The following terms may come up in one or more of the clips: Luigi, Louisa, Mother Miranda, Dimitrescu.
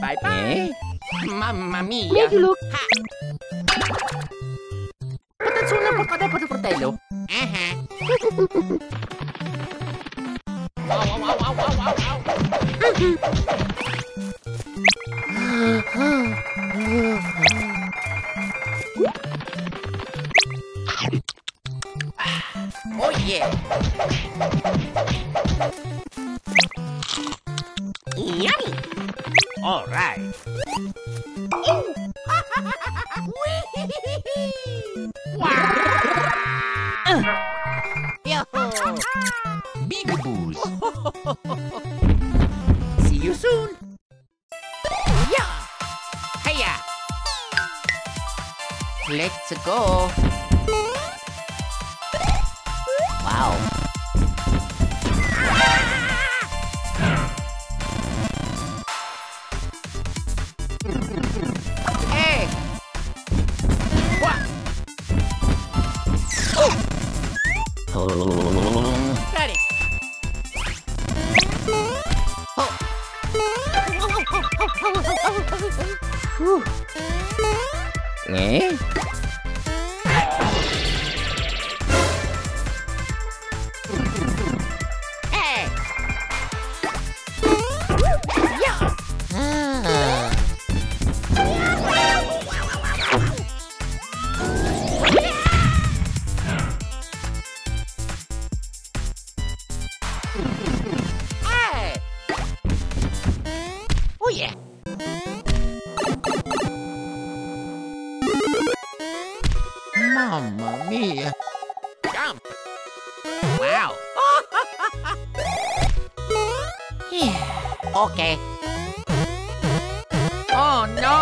Bye-bye. Mamma mia. Meglio. Attenzione, porca deppo di fratello. Oh yeah. Yummy. All right. Beegaboos. See you soon. Yeah. Hiya. Let's go. Wow. Hey. What? Oh. Got it. Eh? Mamma mia! Jump! Wow! Yeah. Okay. Oh no!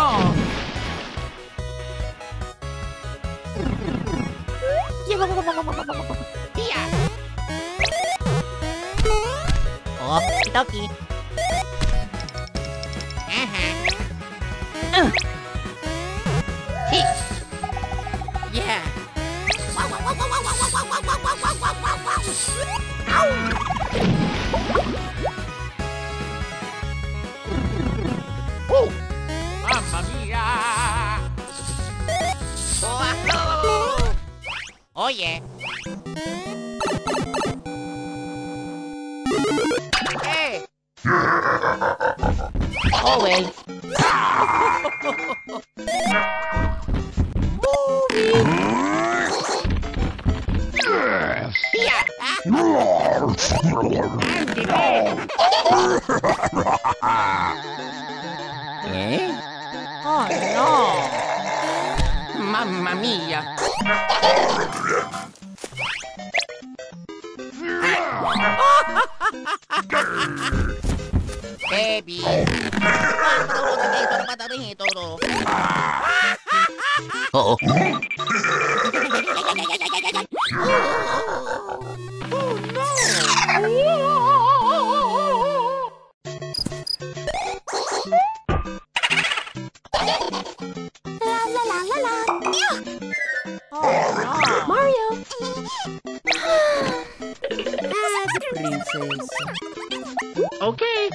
Yeah. Oh, dokie. Uh-huh. Oh, mamma mia! Oh, oh yeah! Hey! Oh well. Eh? Oh no! Mamma mia! Baby! Uh-oh. Okay,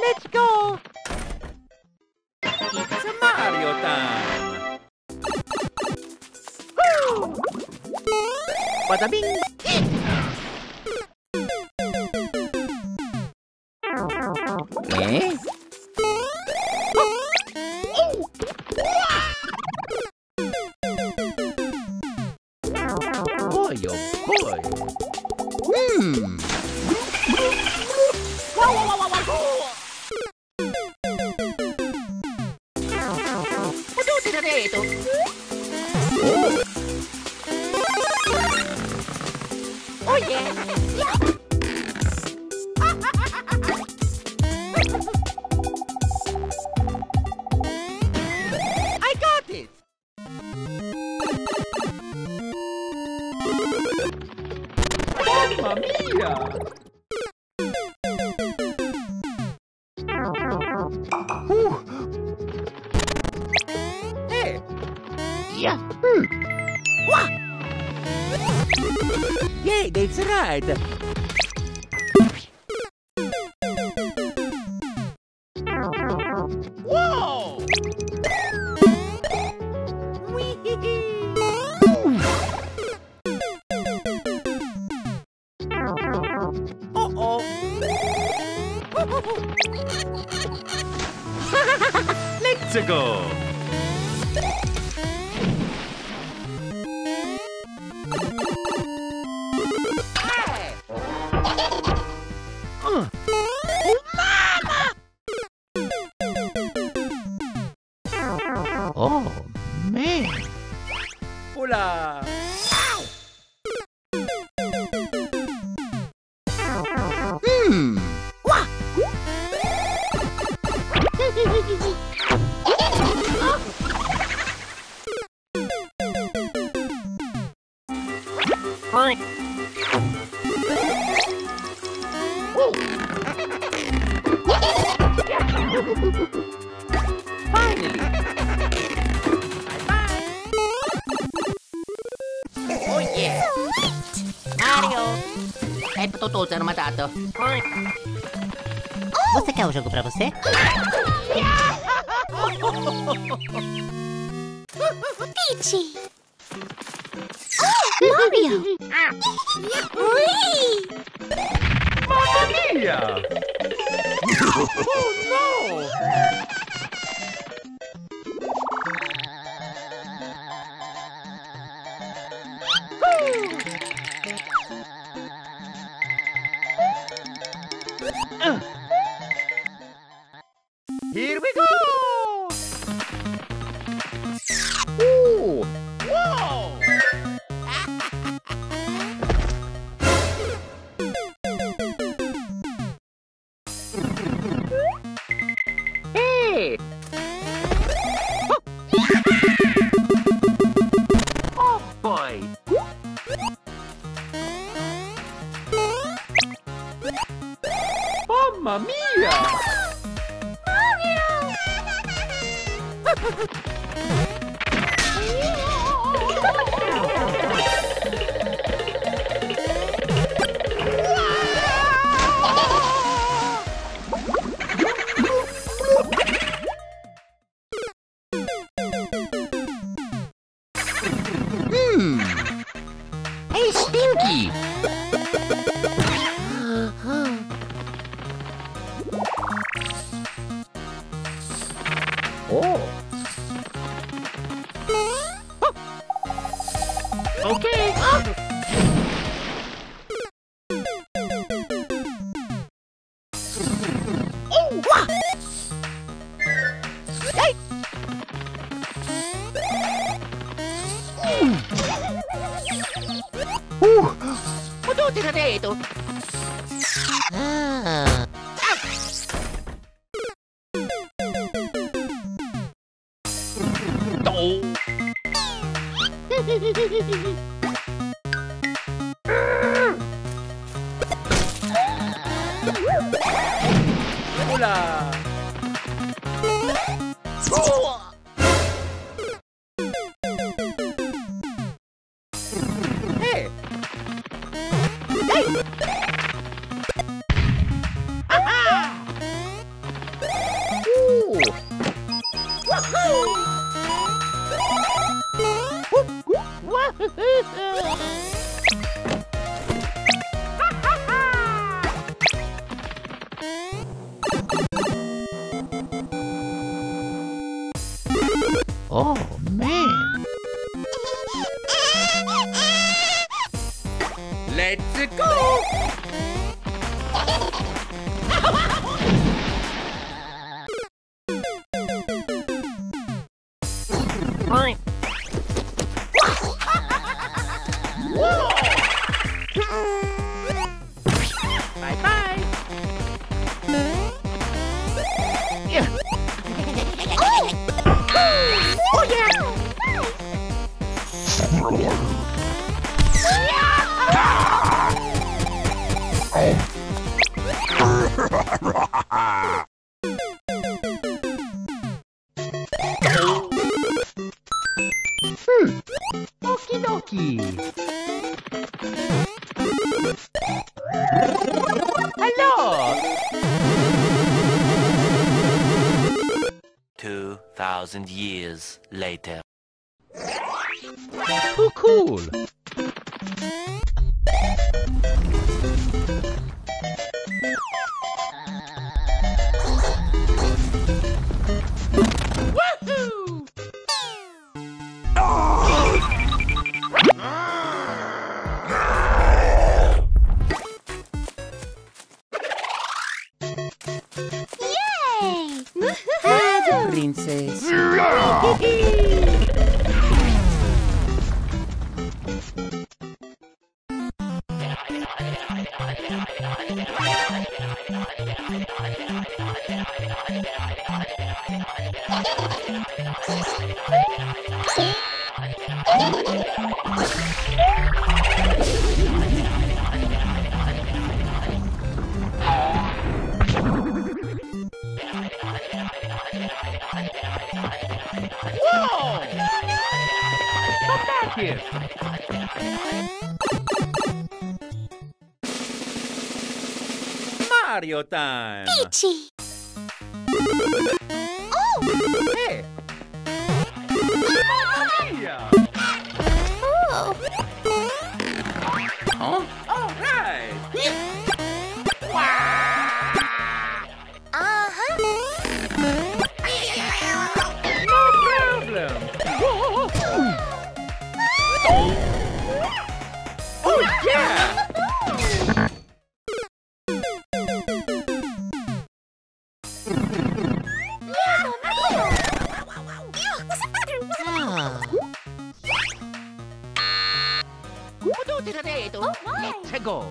let's go. It's Mario time. Woo! Bada bing. Eh? Boy, oh boy. Oh yeah! Yeah. I got it! Mamma mia! Yeah. Wah! Yay, that's right! Whoa! Uh-oh! Let's go! Você quer o jogo pra você? Peach! Oh, Mario! Whee! Mamma mia! Oh no! Here we go! Ooh! Whoa! Hey! Oh boy! Mamma mia! Hey, Stinky! Oh! Okay! Oh! Wah! Hey! What did I say to? Hola! Oh. Hey! Hey! Aha! Ooh! Wahoo! Oh, man! Let's go! 2,000 years later. Oh, cool! Woohoo! Yay! The princess. Mario time! Peachy! Oh! Hey! Oh! Huh? All right! Uh-huh! No problem! Oh, yeah! Go.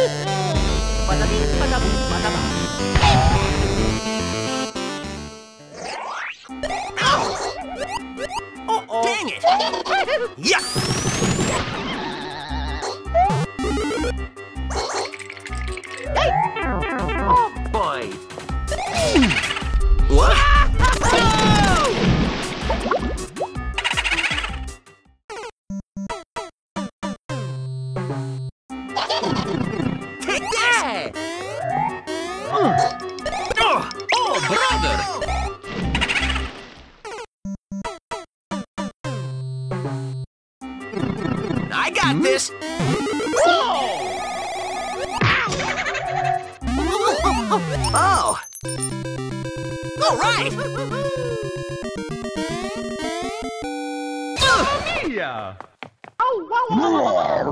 Uh-oh. Dang it! Yeah! Oh boy! What? Take that! Oh brother! I got this! Whoa! Oh! All right! Yeah! Oh, wow!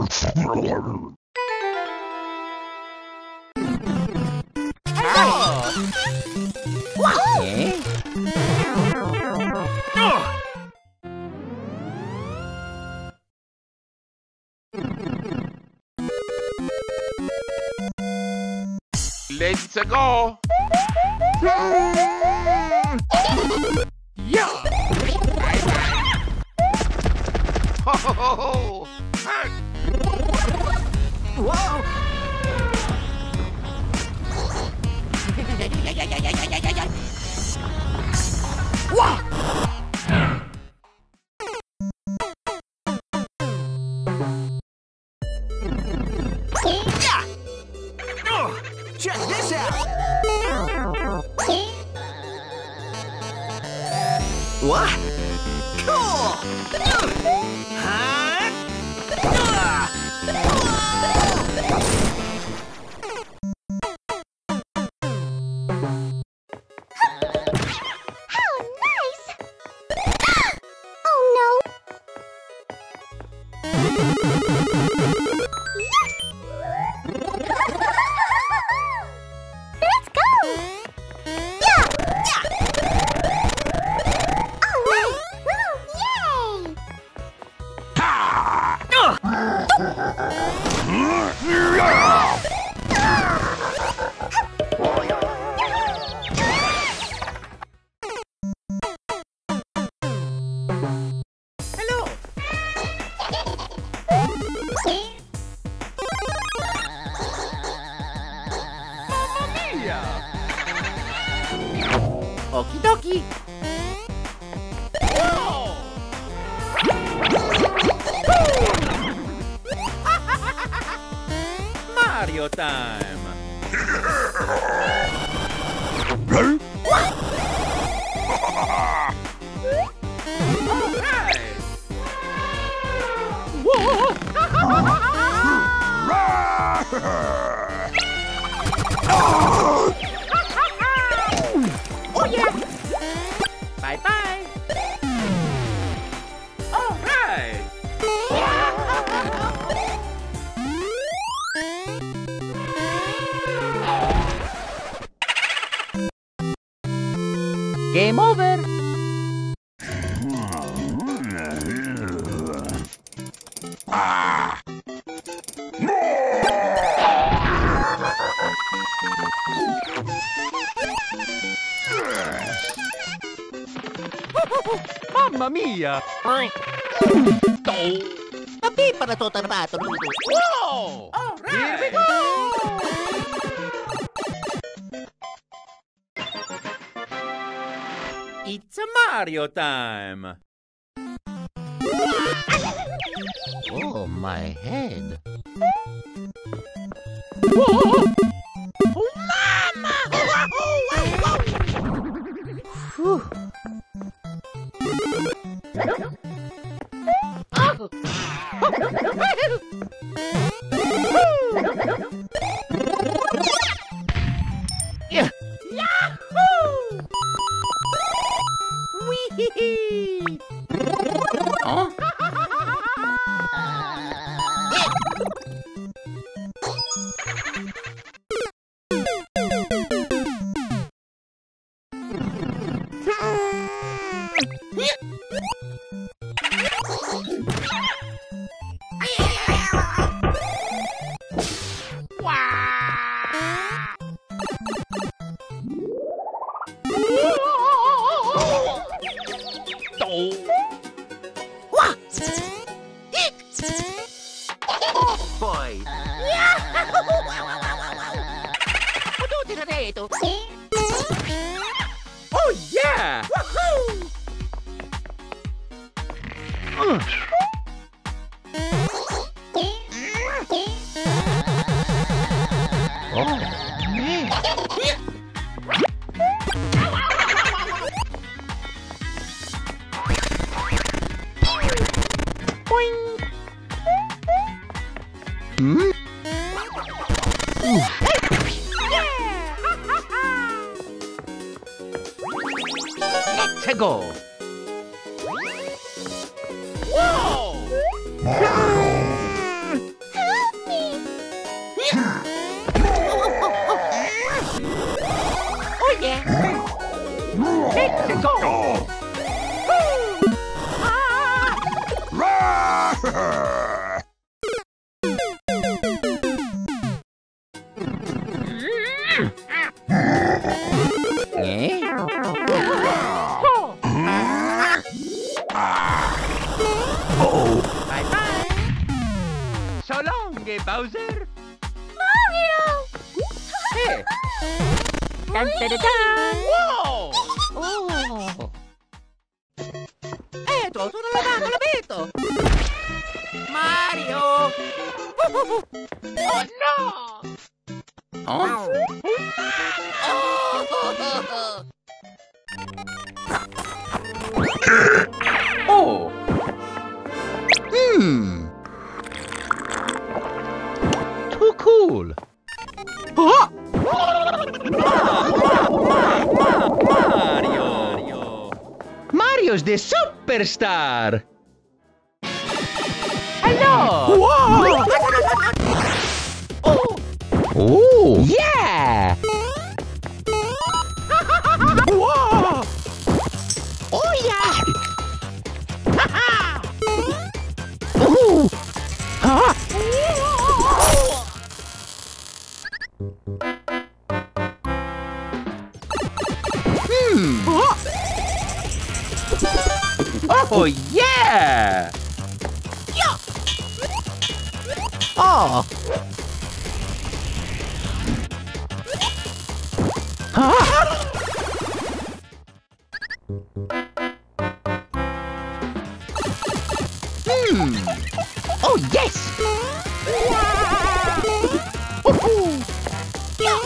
Let's go! Yeah! Ho ho ho! Whoa! Whoa! Check this out! What? Cool! Huh? How nice! Oh no! Okie dokie! Whoa! Mario time! Alright! Whoa! Bye-bye! Alright! Game over! Mamma mia! A pipa na to tarbato! Whoa! All right. Here we go! It's a Mario time! Oh, my head! Whoa! Mama! Whew! Yahoo! Wee-hee-hee! Huh? Wow! Let's go. Superstar! Hello! Whoa! Oh! Oh! Yeah! Whoa! Oh yeah! Ha ha! Oh! Ha! Oh yeah! Yeah! Oh! Huh? Hmm! Oh yes! Yeah.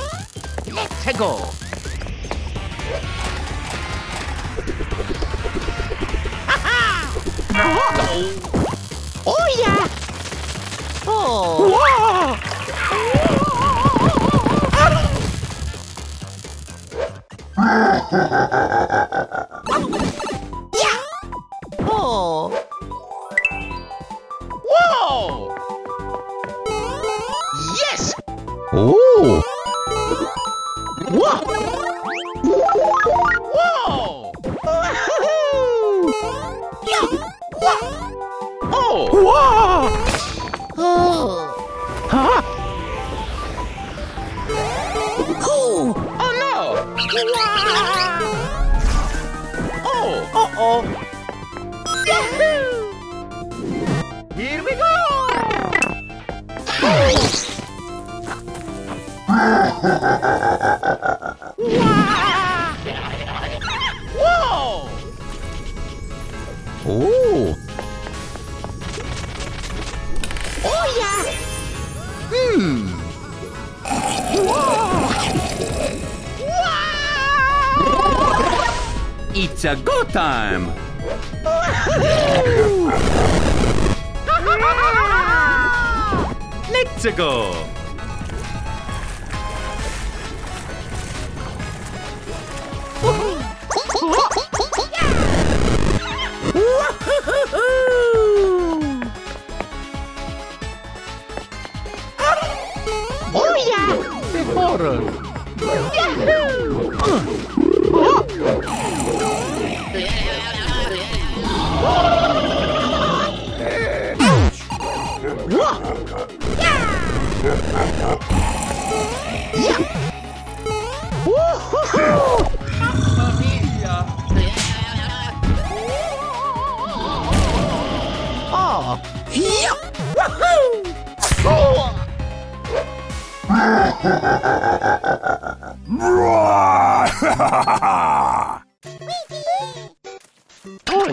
Let's go! Oh. Oh yeah! Oh! Wow. Yeah! Oh! Whoa! Yes! Oh! Whoa! Whoa! Oh! Huh? Oh! Oh no! Wow. Oh! Uh oh! Yahoo! Here we go! Oh. Wow. Whoa! Oh! Hmm. Whoa. Whoa. It's a go time. Let's go. Oh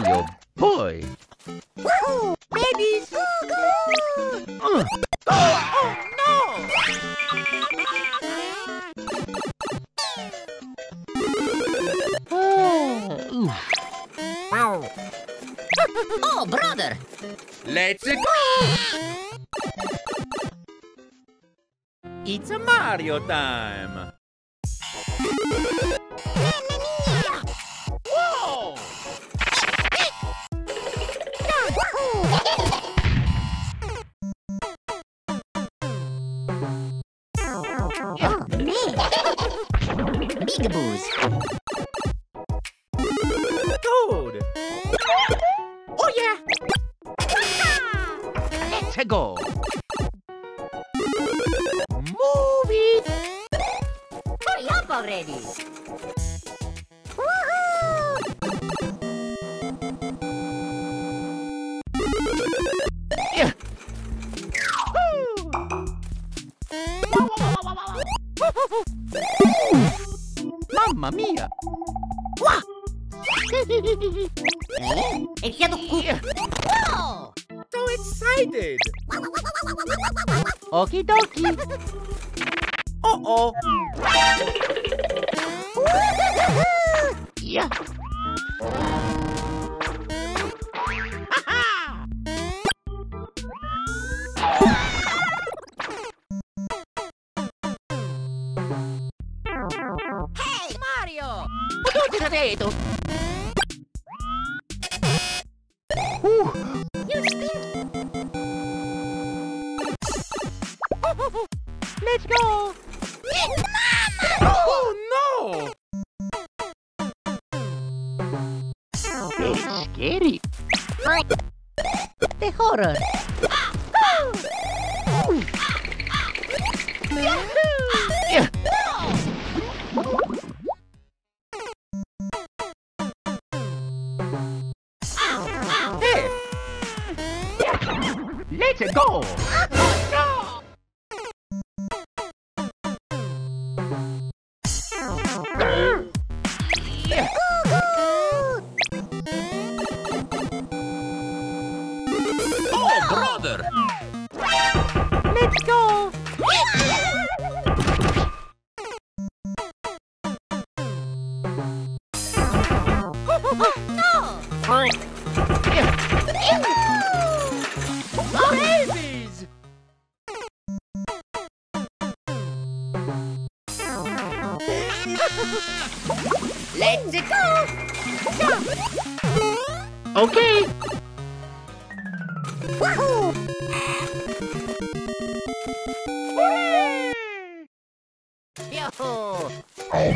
no! there. Let's go! It's Mario time! Mamma mia! Whoa! Oh, man! Big booze! Go! Move it! Hurry up already! Woohoo! Yeah. Mamma mia! Wah! It's the cook! So excited! Okie dokie! Uh-oh! Yeah! Ha-ha! Hey, Mario! Potete rato! Let's go! Oh no! It's scary! The horror! Hey! Let's go! Let's go! No! Babies! Let's go! Jump! Okay! Woohoo! Oh,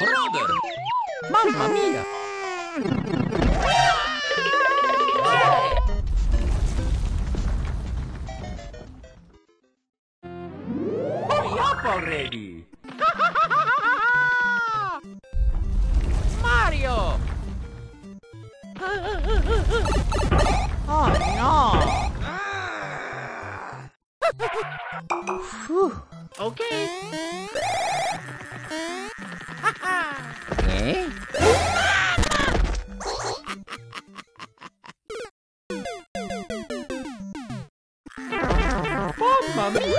brother! Mamma mia! Hurry up already! Mario! Oh no! Okay. Eh? Mamma mia! Mamma mia!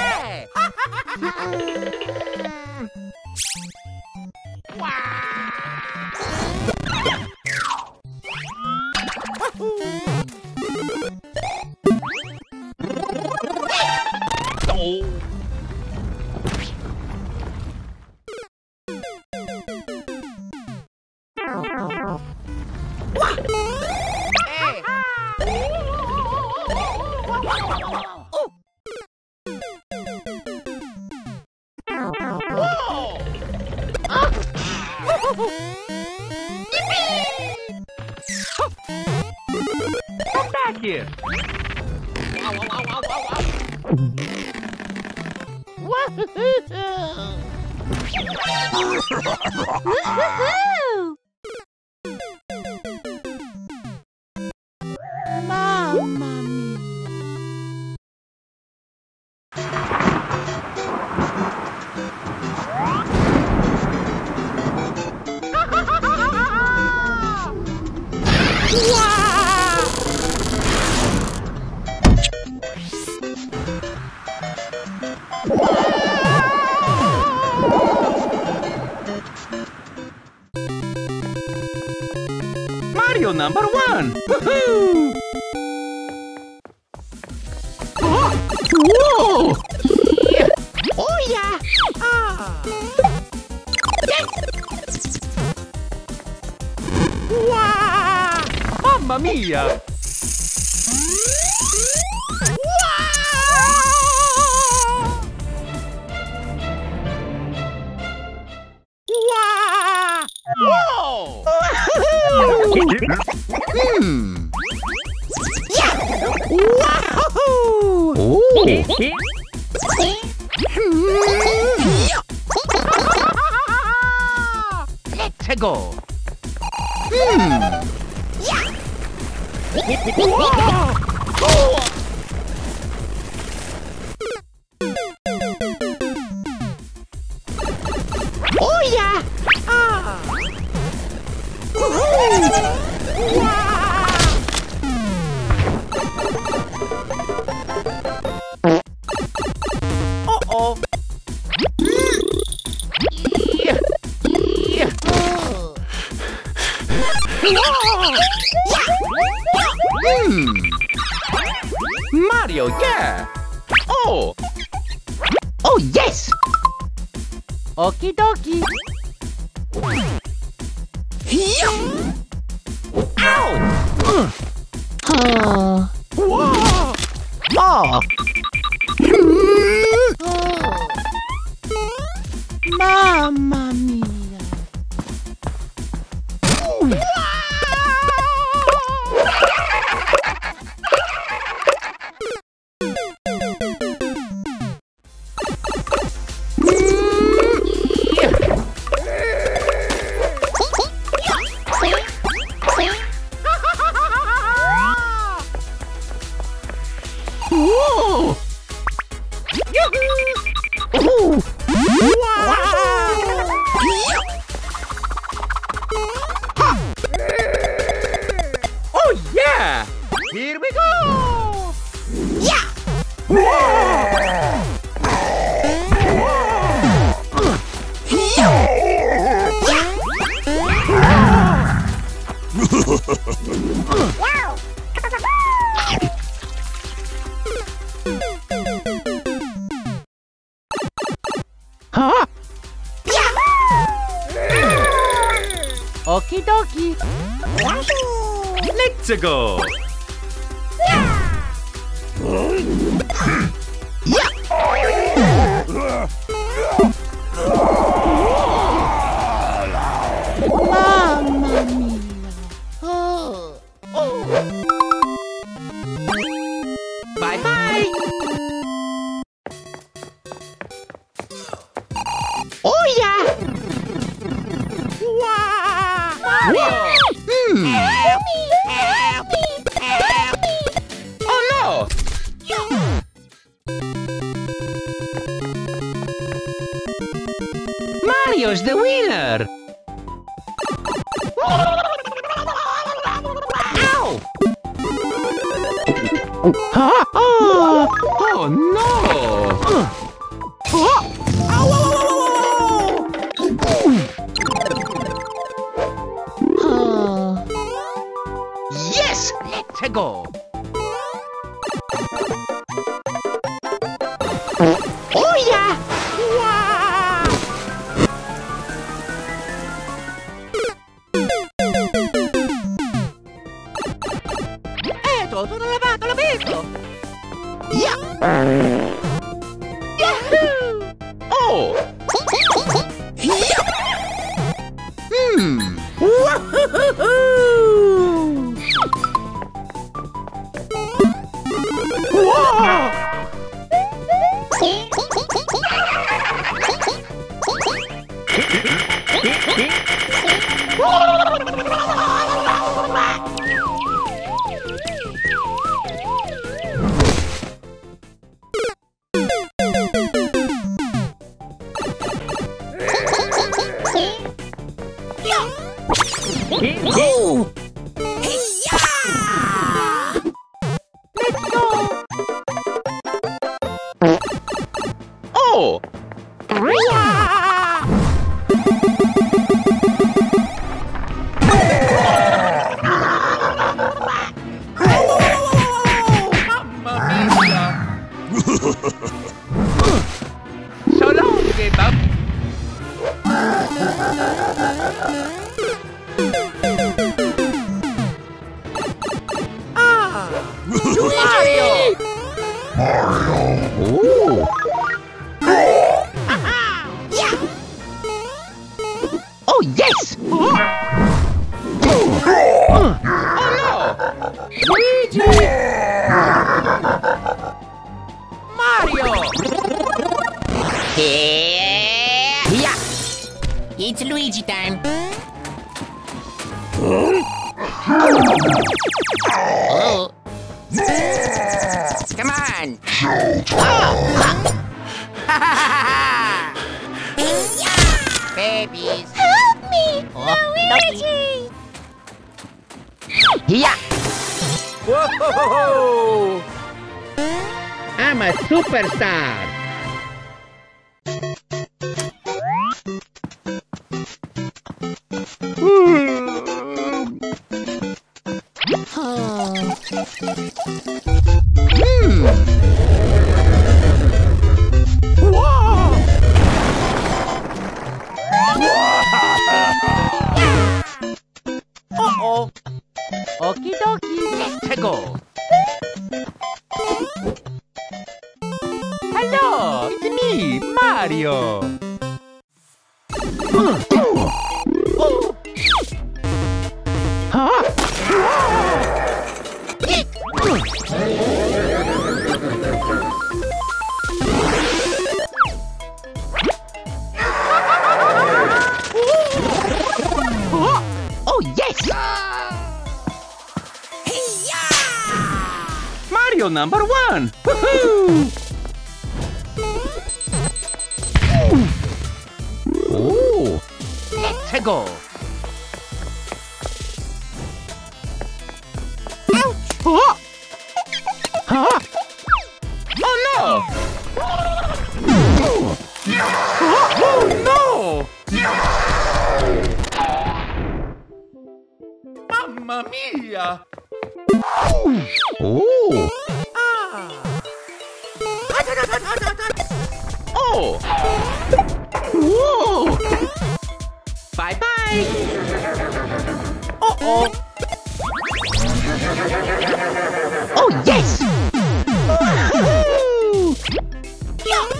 Hey! Come back here. Woohoo! Mamma mia! Wow! Number 1! Woohoo! Whoa! Yeah. Oh yeah! Ah! Yes. Wow! Mamma mia! Hmm. Yeah. Wahoo! Oh. Let's go. Hmm. Yeah. Wow. Oh yeah. Ah. Woohoo! Wow. Mario, yeah! Oh! Oh, yes! Okie dokie! Ow! Oh! Whoa! Oh! Oh. Mamma mia! Here we go! Yeah! Wow! Huh? Yeah! Okie dokie! Let's go! Mario's the winner! Ow! Huh? Oh. Oh no! Oh. Oh. Yes! Let's go! lavato, tutto lavato, l'ho visto! Yeah! Yahoo! Oh! Woohoo! Whoa! Go! Hey-ya! Let's go! Oh! So long, Bebop! Mario! Yeah. Oh yes! Oh, oh no! Luigi! Mario! Yeah! It's Luigi time! Oh. Come on! Babies! Help me! Luigi! Yeah! Whoa! I'm a superstar! Okie dokie, let's go! Hello, it's me, Mario! Oh. Huh? Oh, yes! Number one! Woohoo! Oh! Let's go! Ouch! Oh! Huh? Oh no! Oh, oh no! Mamma mia! Oh! Oh! Whoa! Bye bye! Oh! Oh yes! Yes!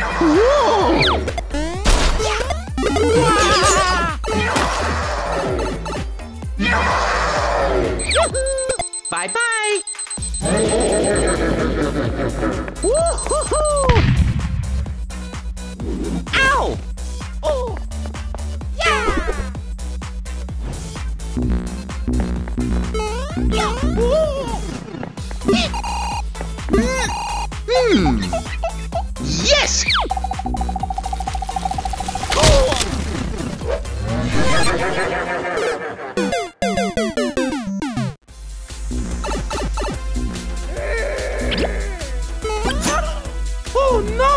Whoa! Bye bye! Woo-hoo-hoo! Ow! Oh! Yeah! Yes! Oh no! No!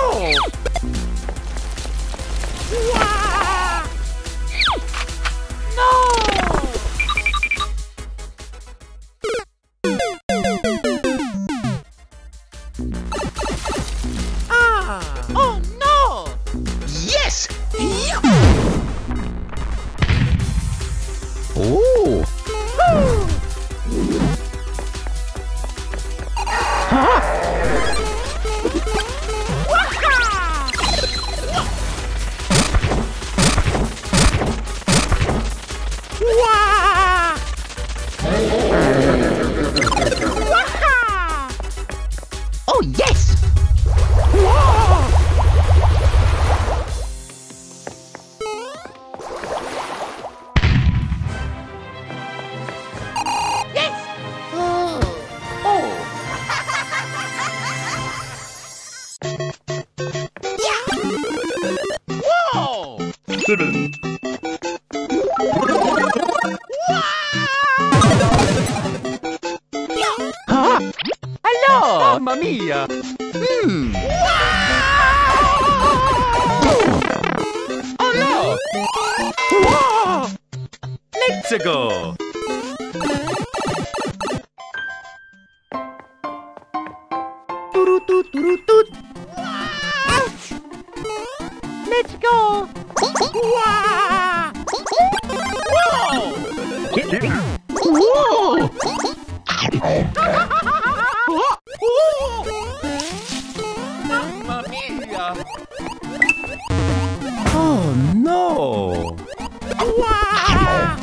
Mamma mia! Wow! Oh no! Wow! Let's go! Wow! Let's go! Wow! Wow! Whoa! Mamma mia! Oh no! Wow!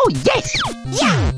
Oh yes! Yeah.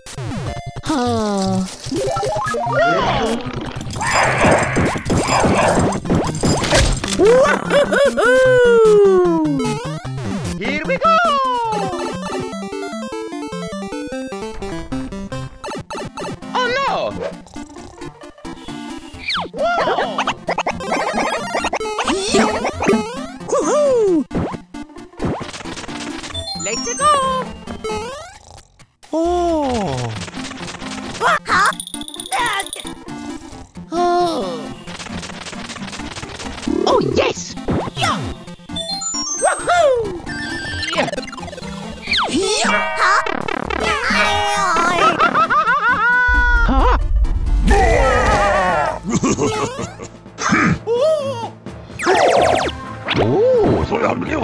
Wahoo!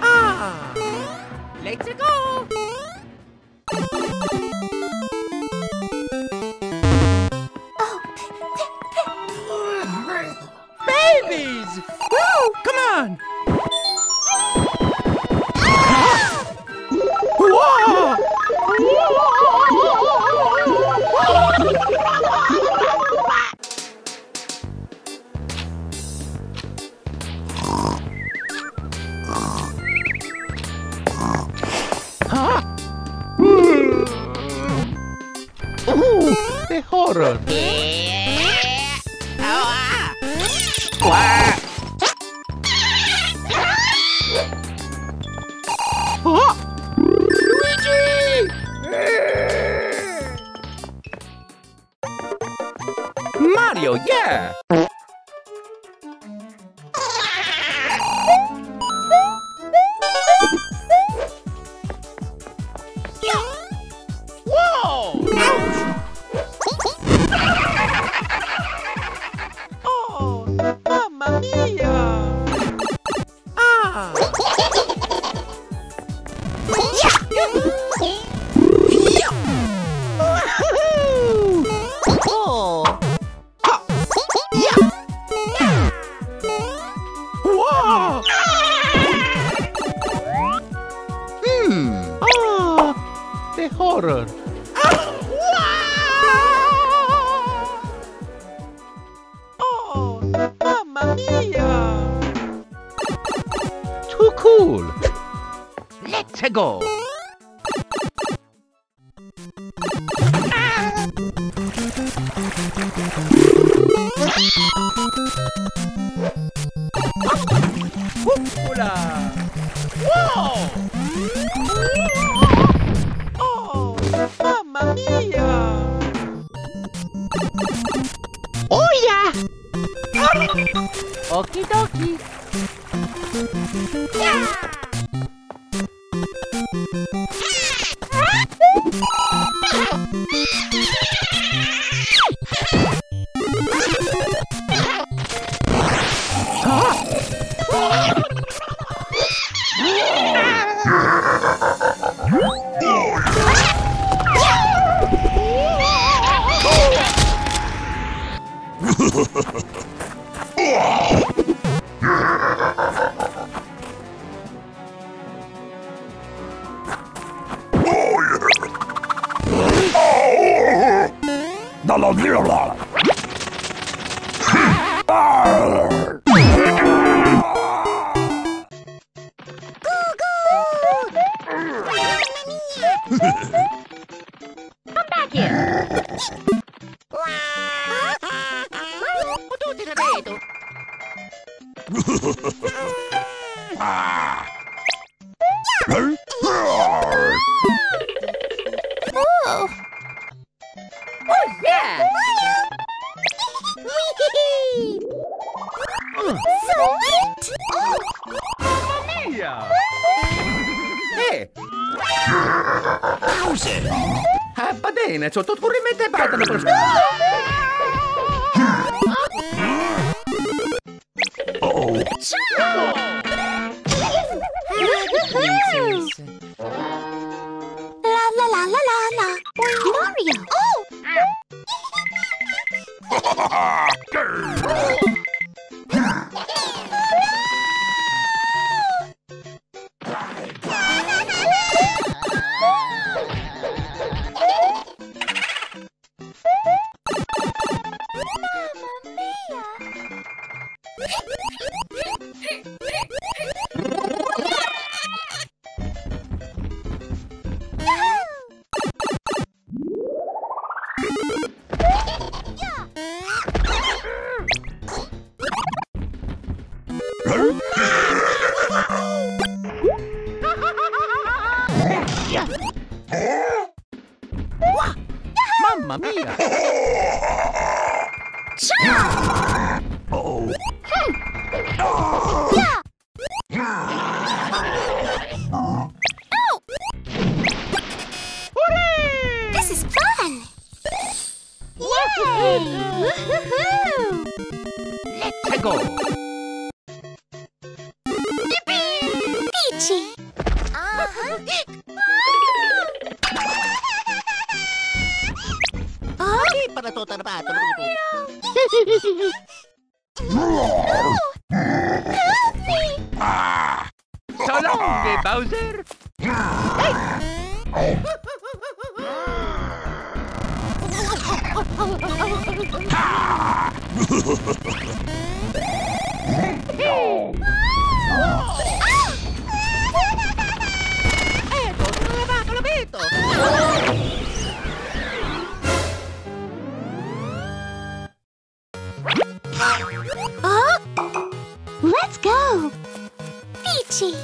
Ah! Let's go! Babies! Woo! Come on! The horror! Luigi! Mario, yeah! Horror. Oh, mamma mia! Too cool. Let's go. Whoa! Mamma mia! Oh yeah! Okie dokie! Yeah! Come back here. Va bene, tutto pure mette patta per Oh! Ciao! La la la la la la! Mario! Oh! Mamma mia! Ciao! Oh! Yeah! Oh! This is fun! go! Peachy! Hindi pa natotarbato ng upo. Help me! So long, Bowser! Hey! Oh, let's go, Peachy.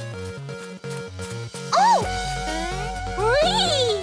Oh, wee!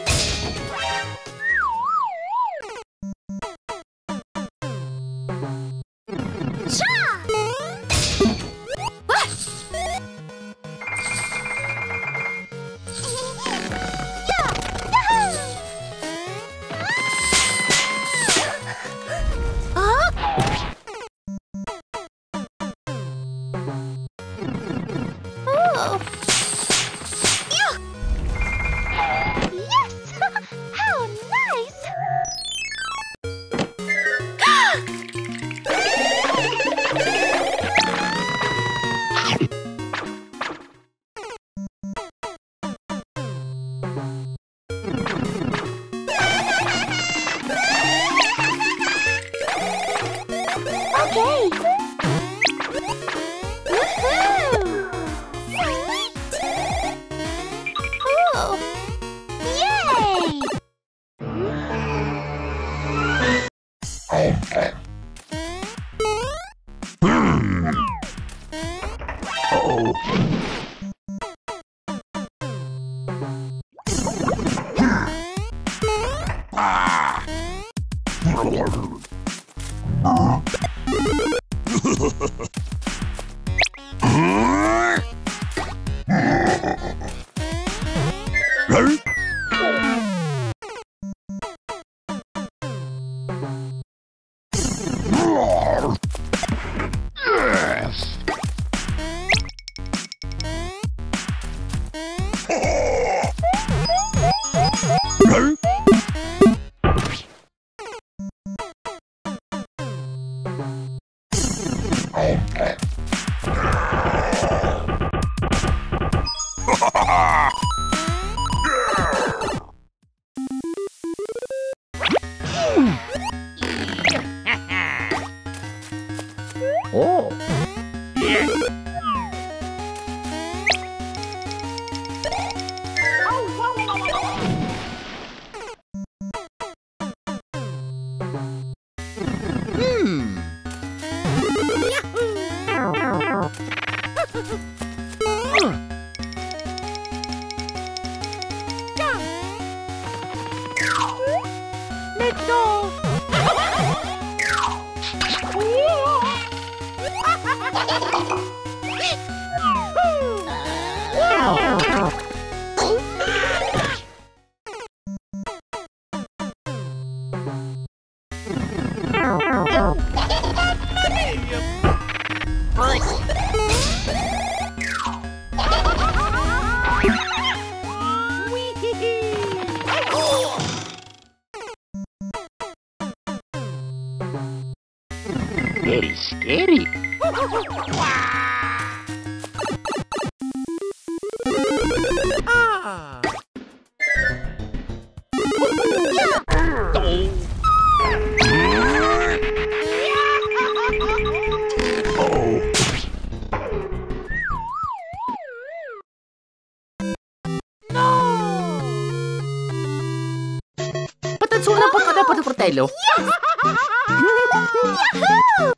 Hello.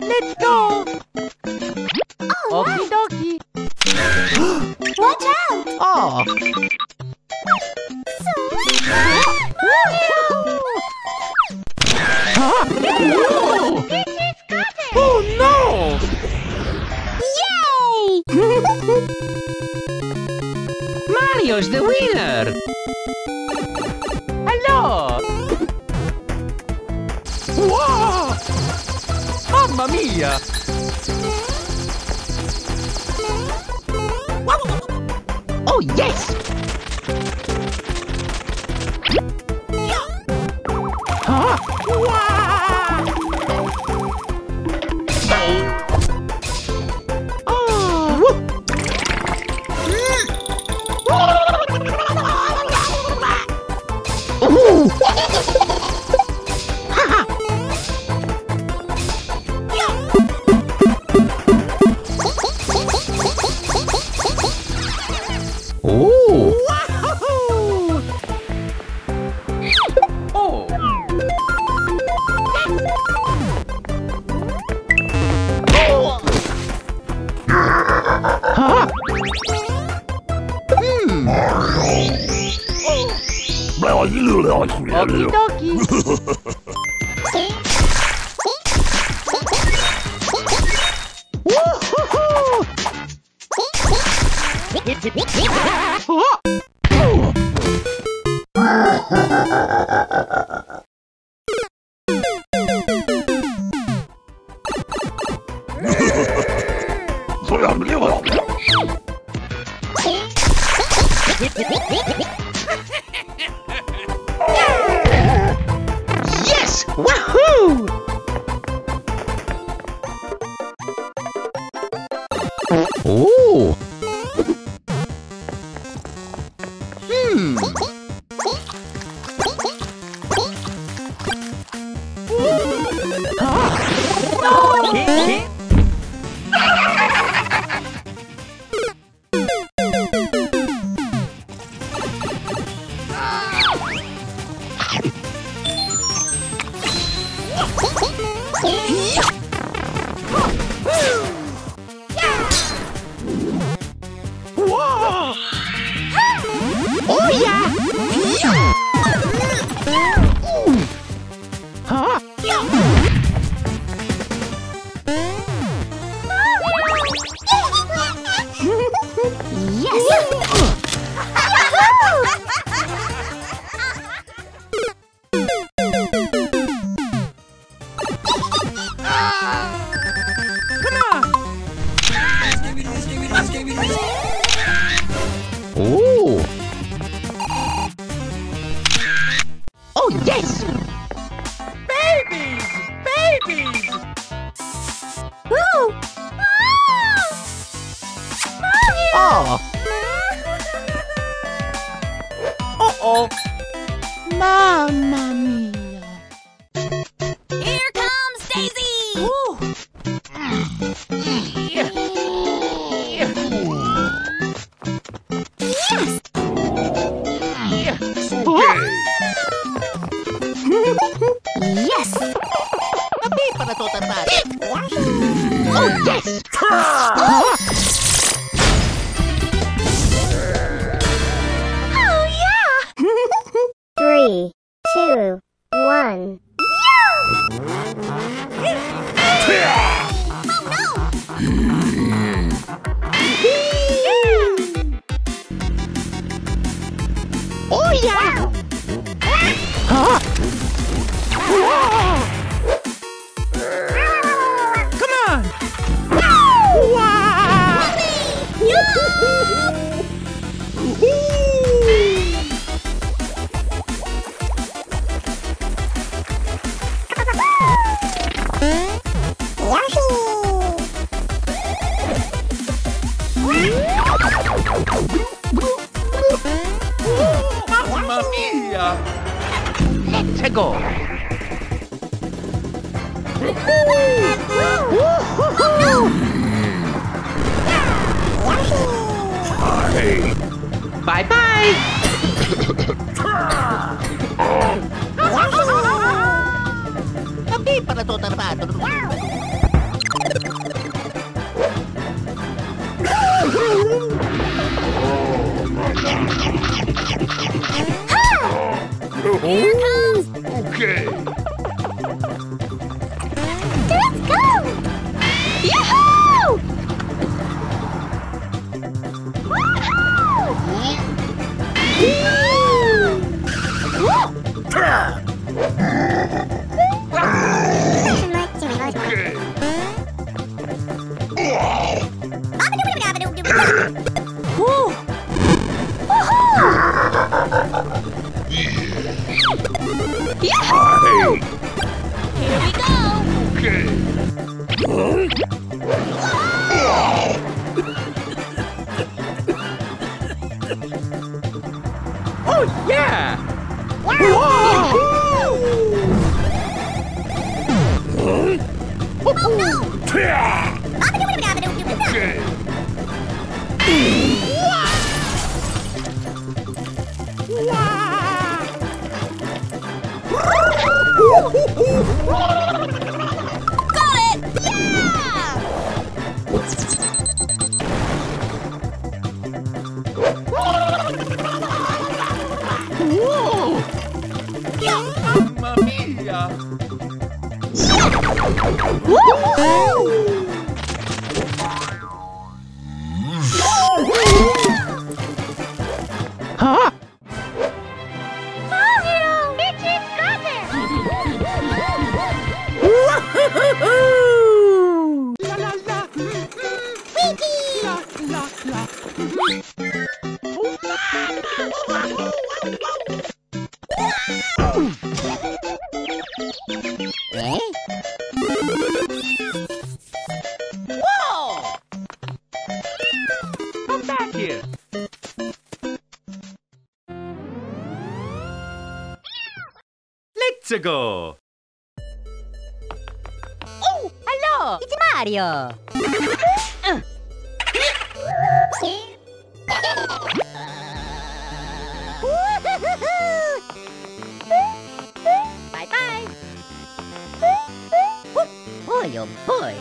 Let's go! Oh, okie dokie! Watch out! Oh! Oh no! Yay! Mario's the winner! Mamma mia! Oh, yes! Huh? Wow! Oh! Oh! Yahoo! Here we go! Okay. Huh? Oh yeah! Wow! Yahoo! Huh? Oh no! Okay. Got it! Yeah! Whoa! Mamma mia! Woo! Go. Oh, hello! It's Mario! Bye-bye! Boy, oh boy!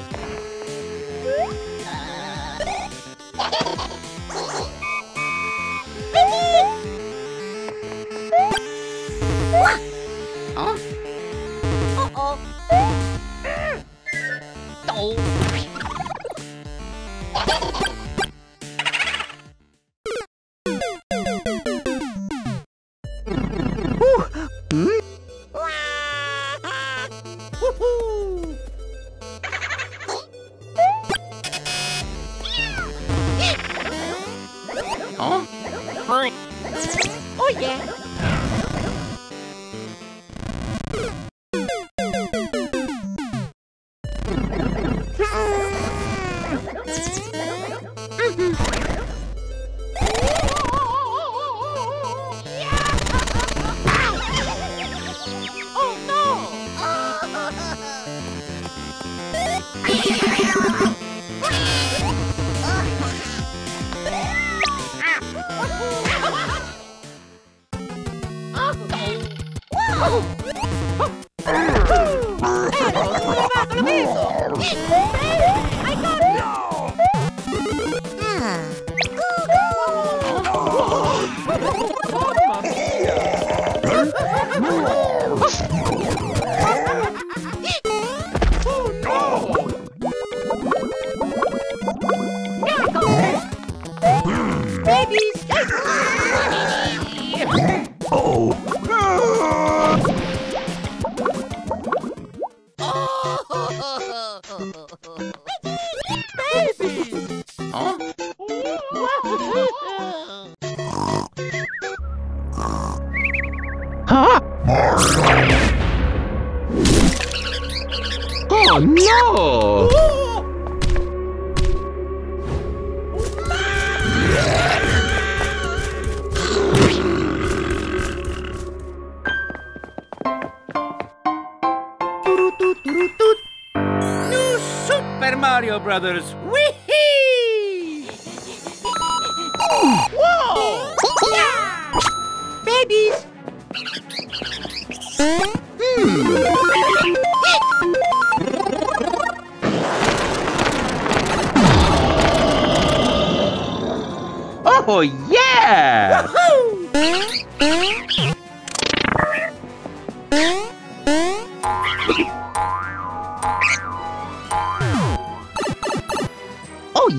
Brothers, wee-hee! Whoa! Yeah! Babies! Oh, yeah! Woohoo!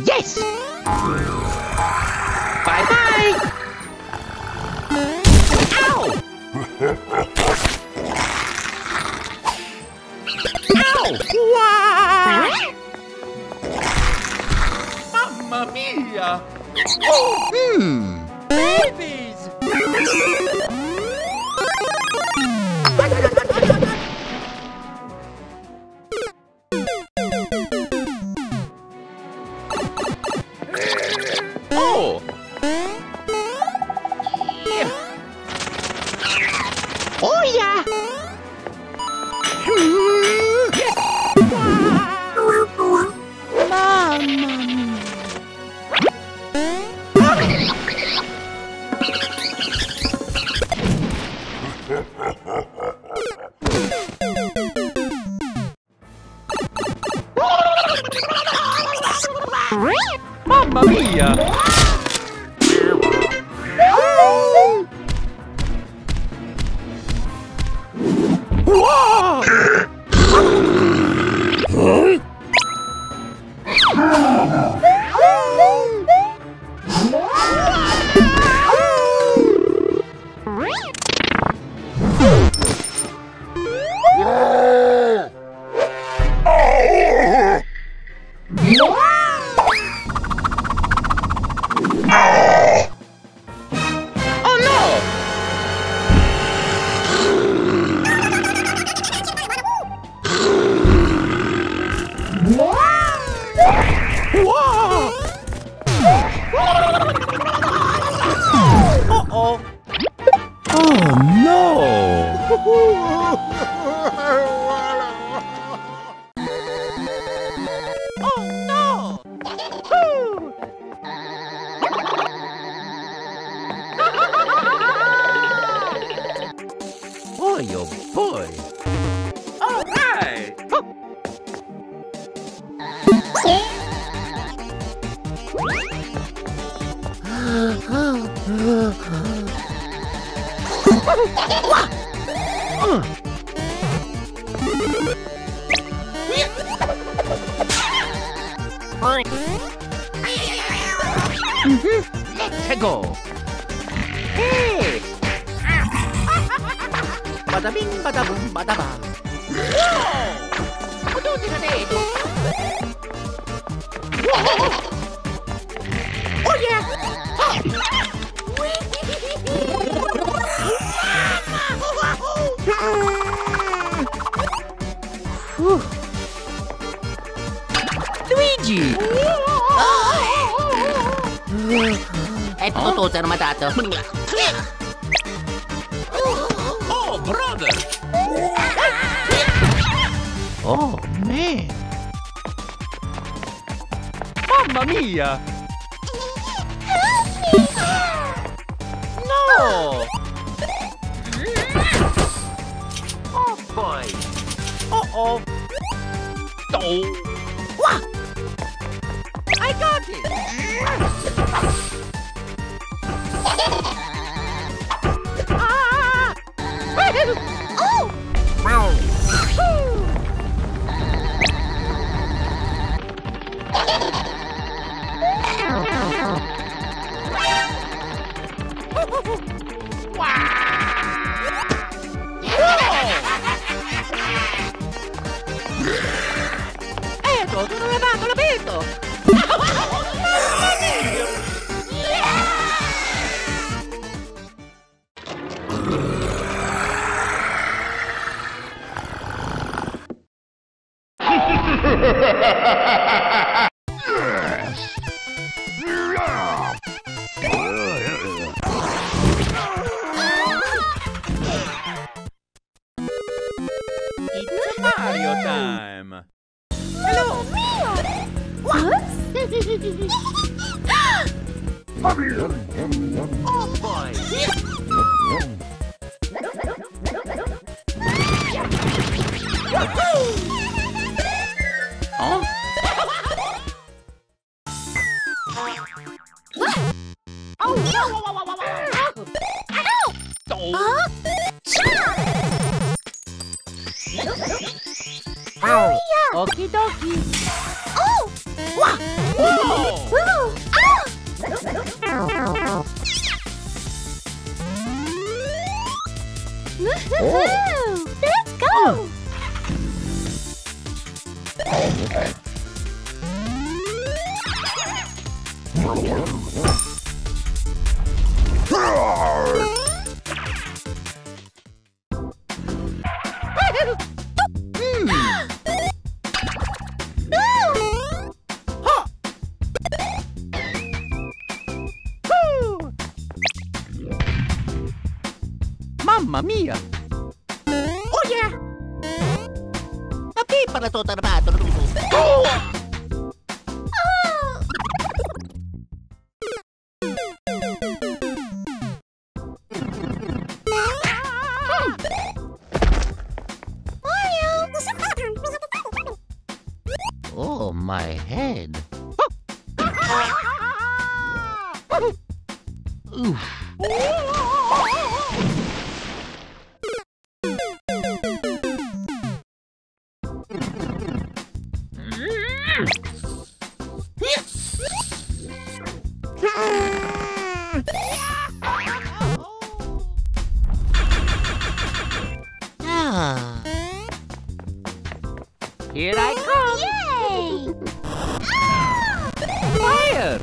Yes! Bye-bye! Ow! Ow! Wow! Mamma mia! Oh! Babies! Oh yeah! Mamma mia! Wow! Let's go. Hey. Bada bing, bada boom, bada bang. Oh yeah. Luigi. È tutto armatato. Oh, brother. Oh, man. Mamma mia. No. Oh, boy. Oh, oh. Oh. I got it! Ah! Oh! Wow! Edo, tu non avevo capito! Okie dokie. Oh! Wow! Whoa! Ah! Woohoo! Let's go! Mamma mia! Oh yeah! A pippa tot armato, Rufus! Oh! Oh, my head. Oof. Ah. Here I come. Yeah. Fire!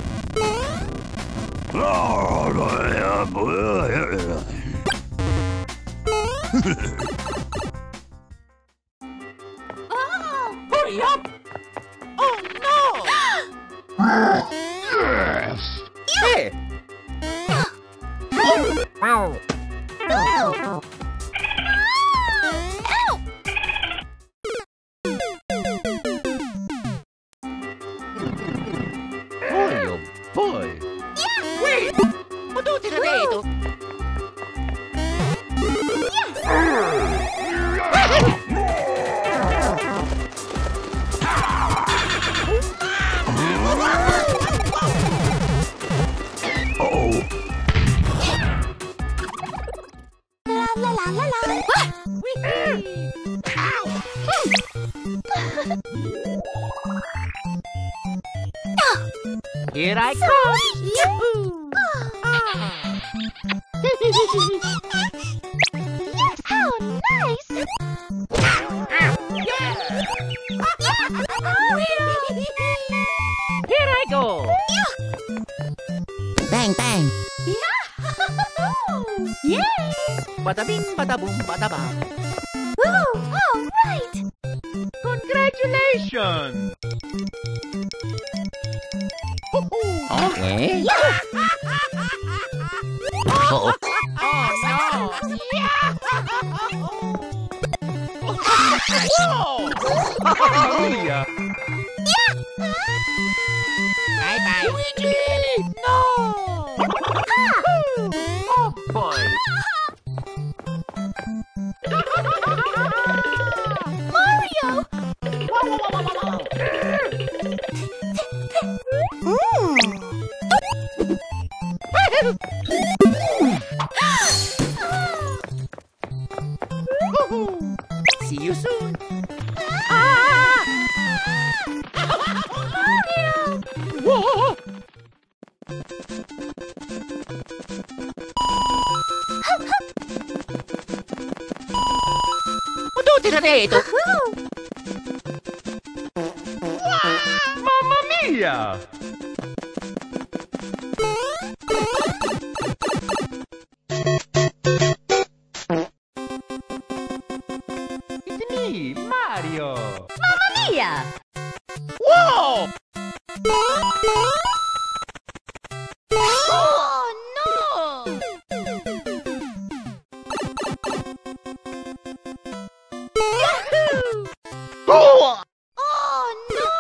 Oh, hurry up! Oh no! Yes. Hey! Oh. No. Here I come! How nice! Here I go! Bang, bang! Yay! Bada bing, bada boom, bada bang! Woo! All right! Congratulations! Okay. Uh-oh. Oh no! Hallelujah! Bye bye. Luigi! No! Oh boy! Mario! See you soon. Mario! Whoa. Mamma mia! Mario! Mamma mia! Whoa! Oh no! Yahoo! Oh! Oh no!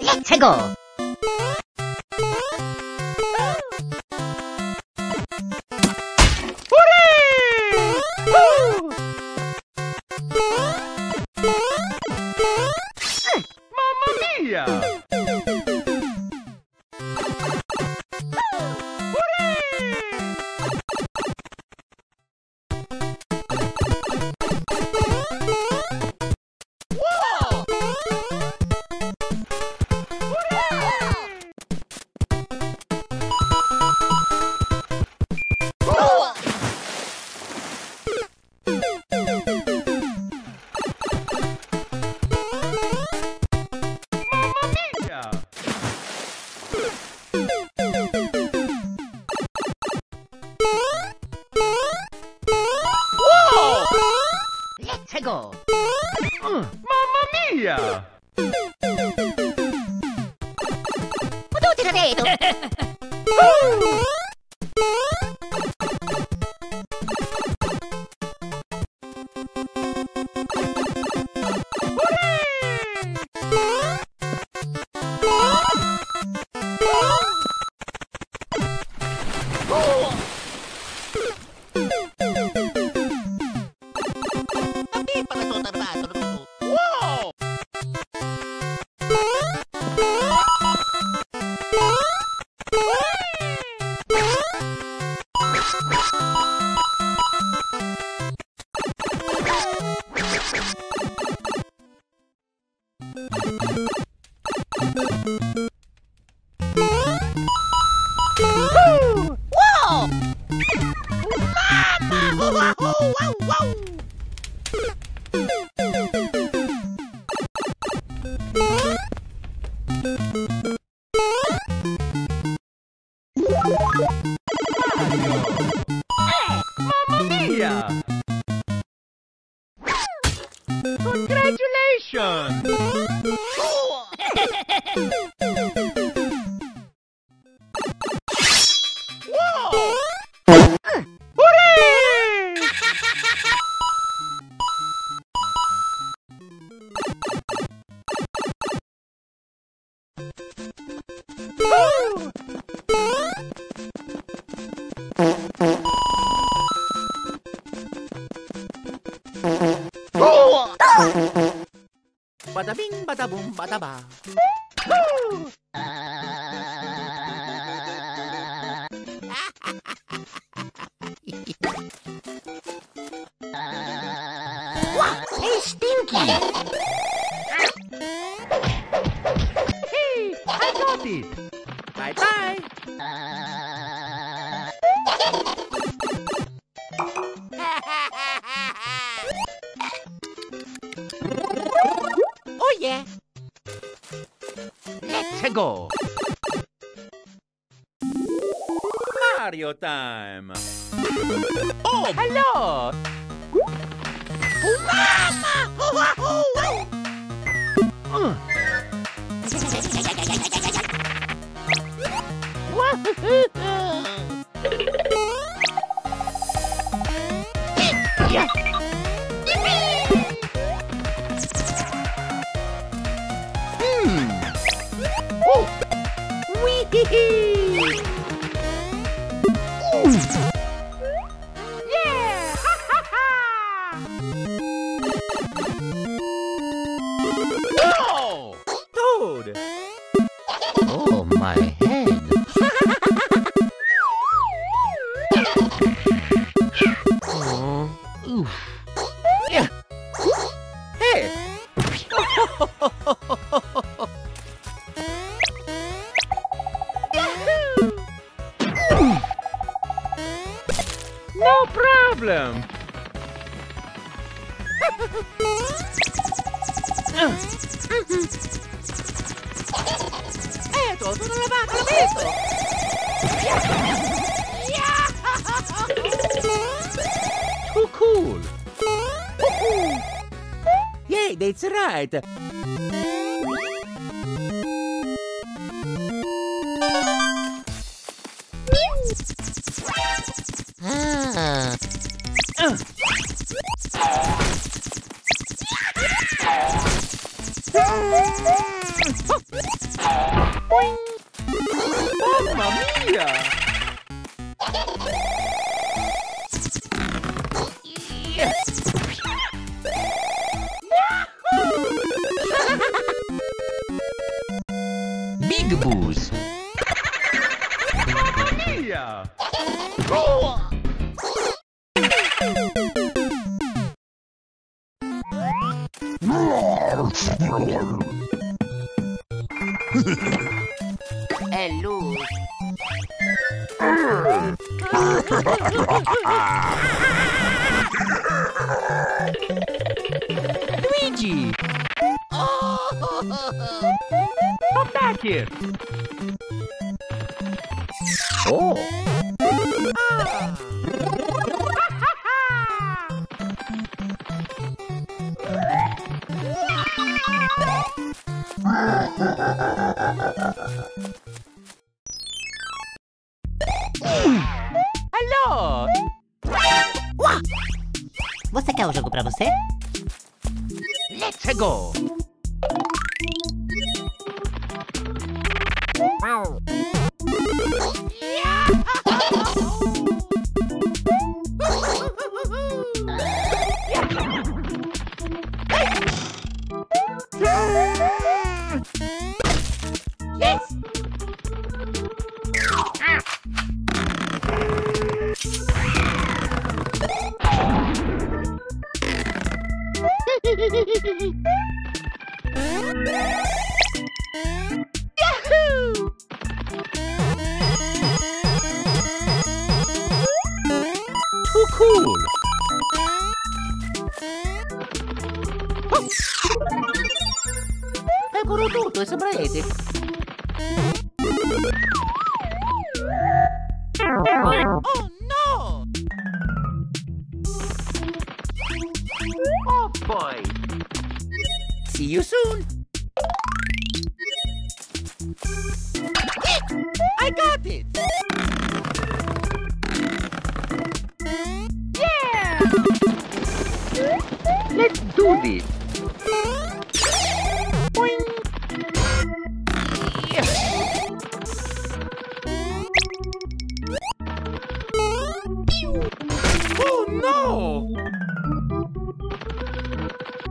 Let's go! Mamma mia! Tutti da vedo! Bada bing, bada boom, bada ba. Hey, Stinky! Hey, I got it! Bye bye! Oh, yeah! Let's go! Mario time! Oh, hello! Mama! Luigi! Oh. Come back here! Oh! Hello! Uau! Você quer o jogo pra você? Let's go! Wow!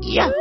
Yeah.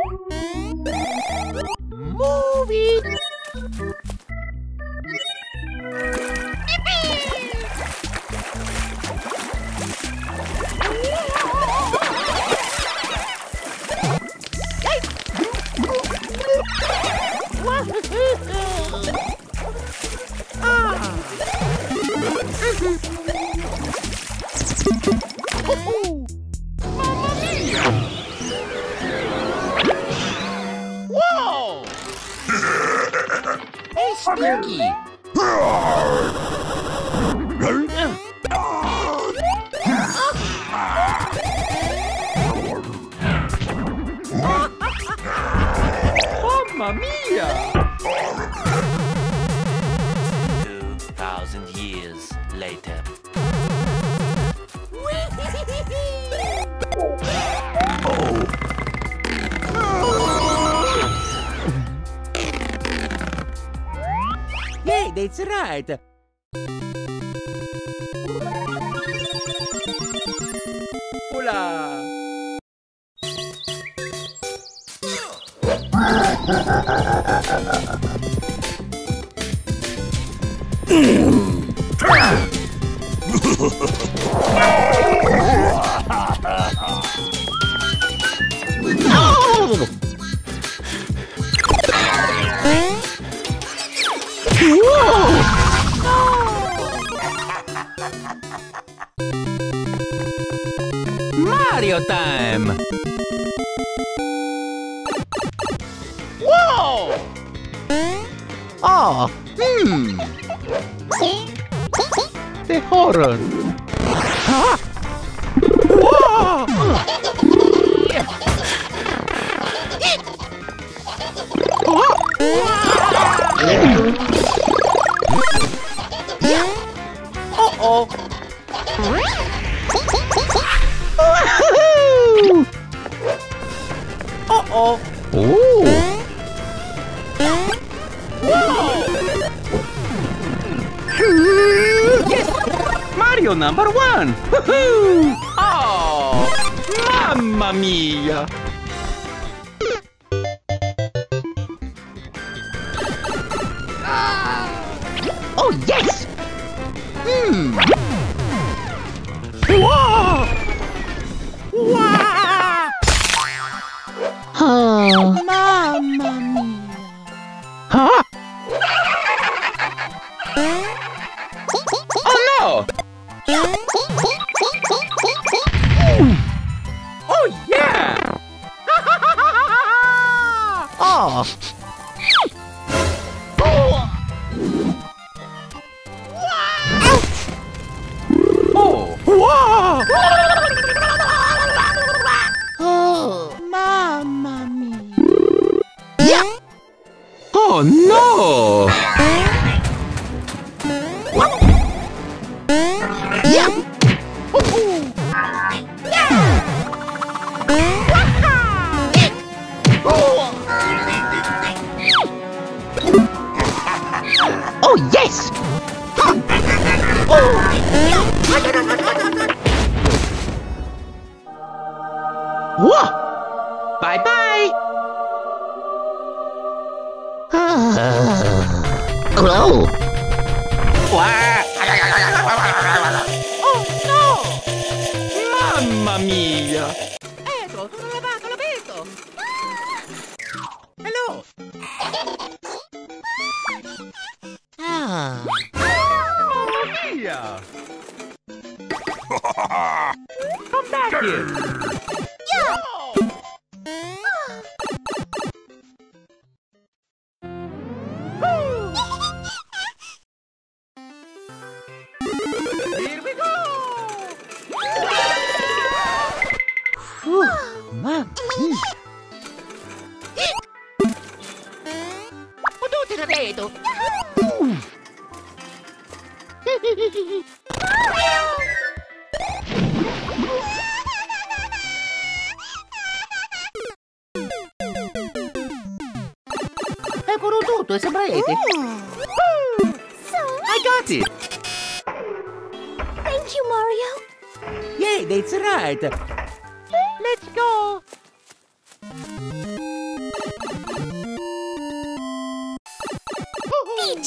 It's right.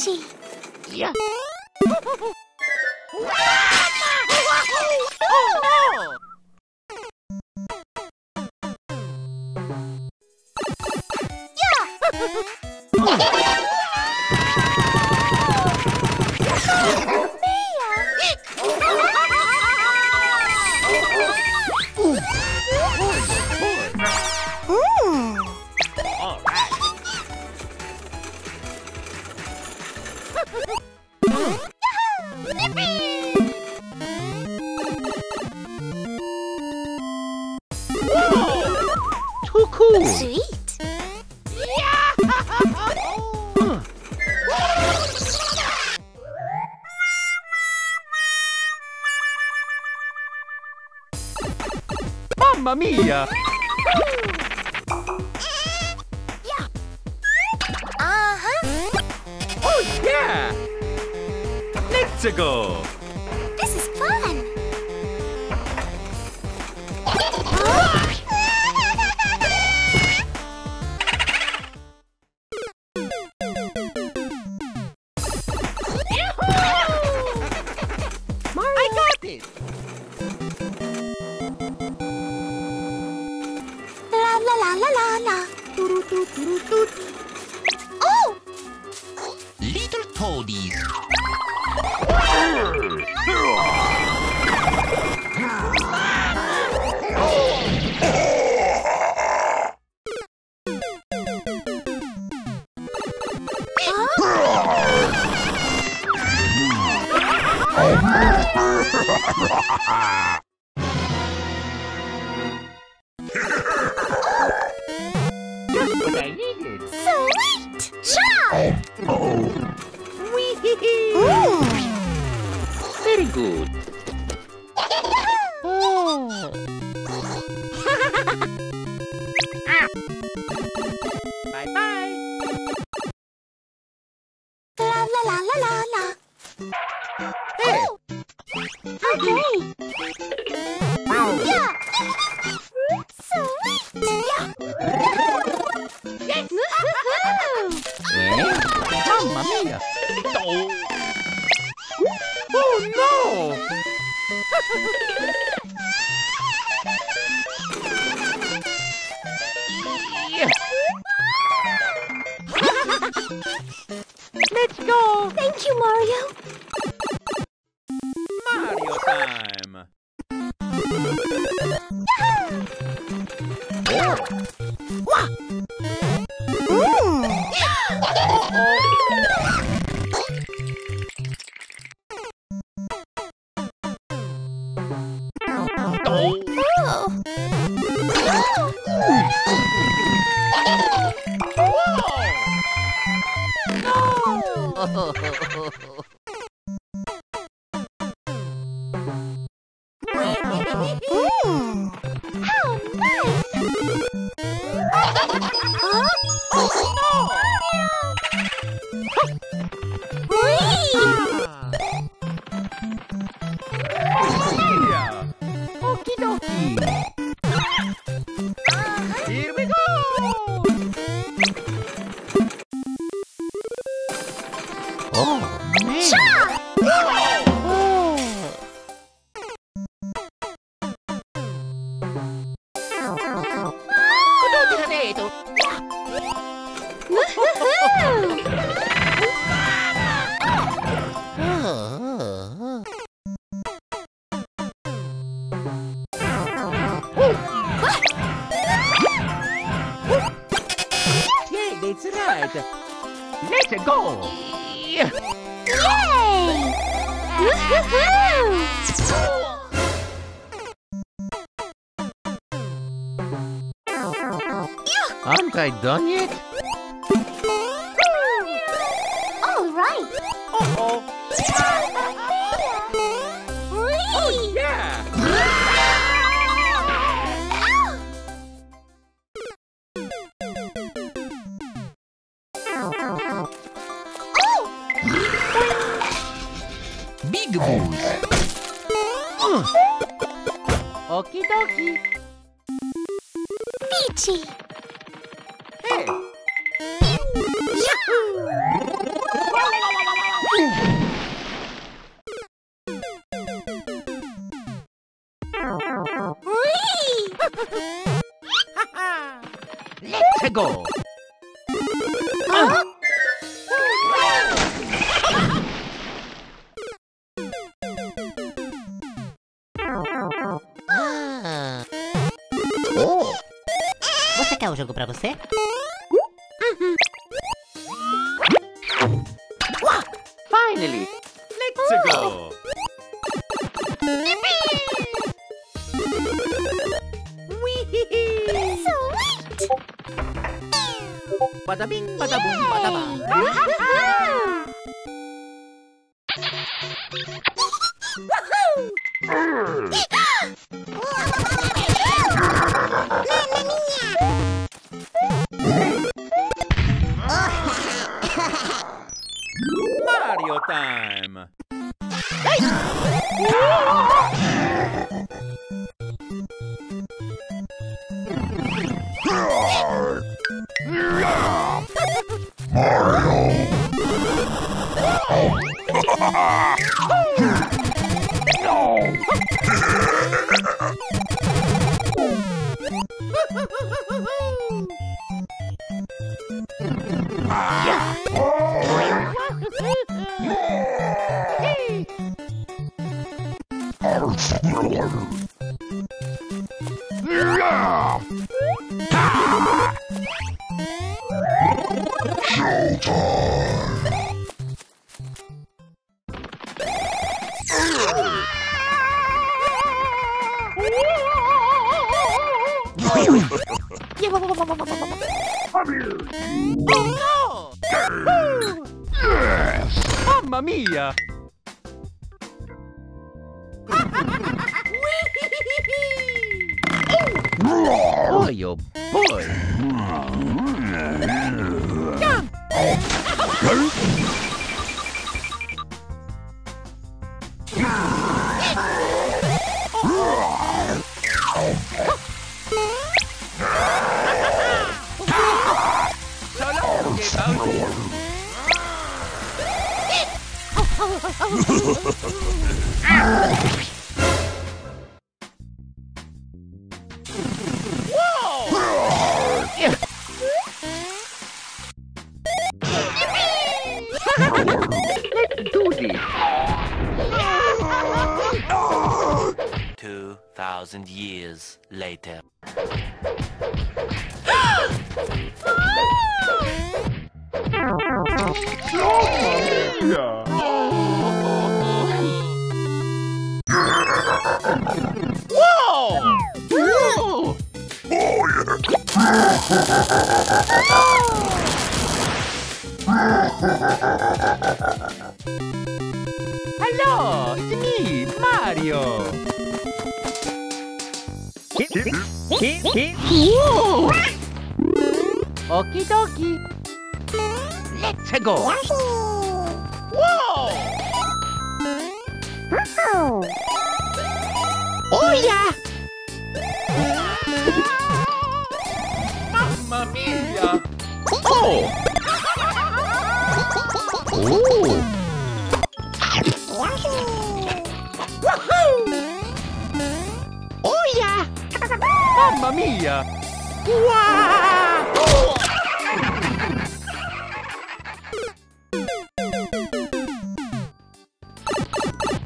Luigi. Yeah. Mamma mia! Yeah. Uh-huh. Oh yeah! Let's go! This is fun! I got it! Oh! Little toadies. Huh? Sweet! Ciao! Oh. Ooh. Very good. Oh. Bye bye. La la la la la la. Hey. Oh. Okay. Yeah. Sweet. Yeah. Mamma mia! Oh no! Let's go! Thank you, Mario! Mario time! Let's go! Yay! Woohoo! Aren't I done yet? All right. Uh-oh. Oh yeah! Big booze. Okie dokie. Peachy. Hey. Yahoo! Let's go. Você quer o jogo pra você? Finally! Let's go! Bada bing, bada boom, bada bang. Mario time. Mario! Oh no! Yes! Mamma mia! Oh, yo, boy! Jump! Whoa! Yeah. Let's do this. 2,000 years later. Whoa! Hello, it's me, Mario. Whoa! Okie dokie. Let's go! Whoa! Oh yeah! Mamma mia! Oh! Ooh! Woohoo! Oh yeah! Mamma mia! Wow!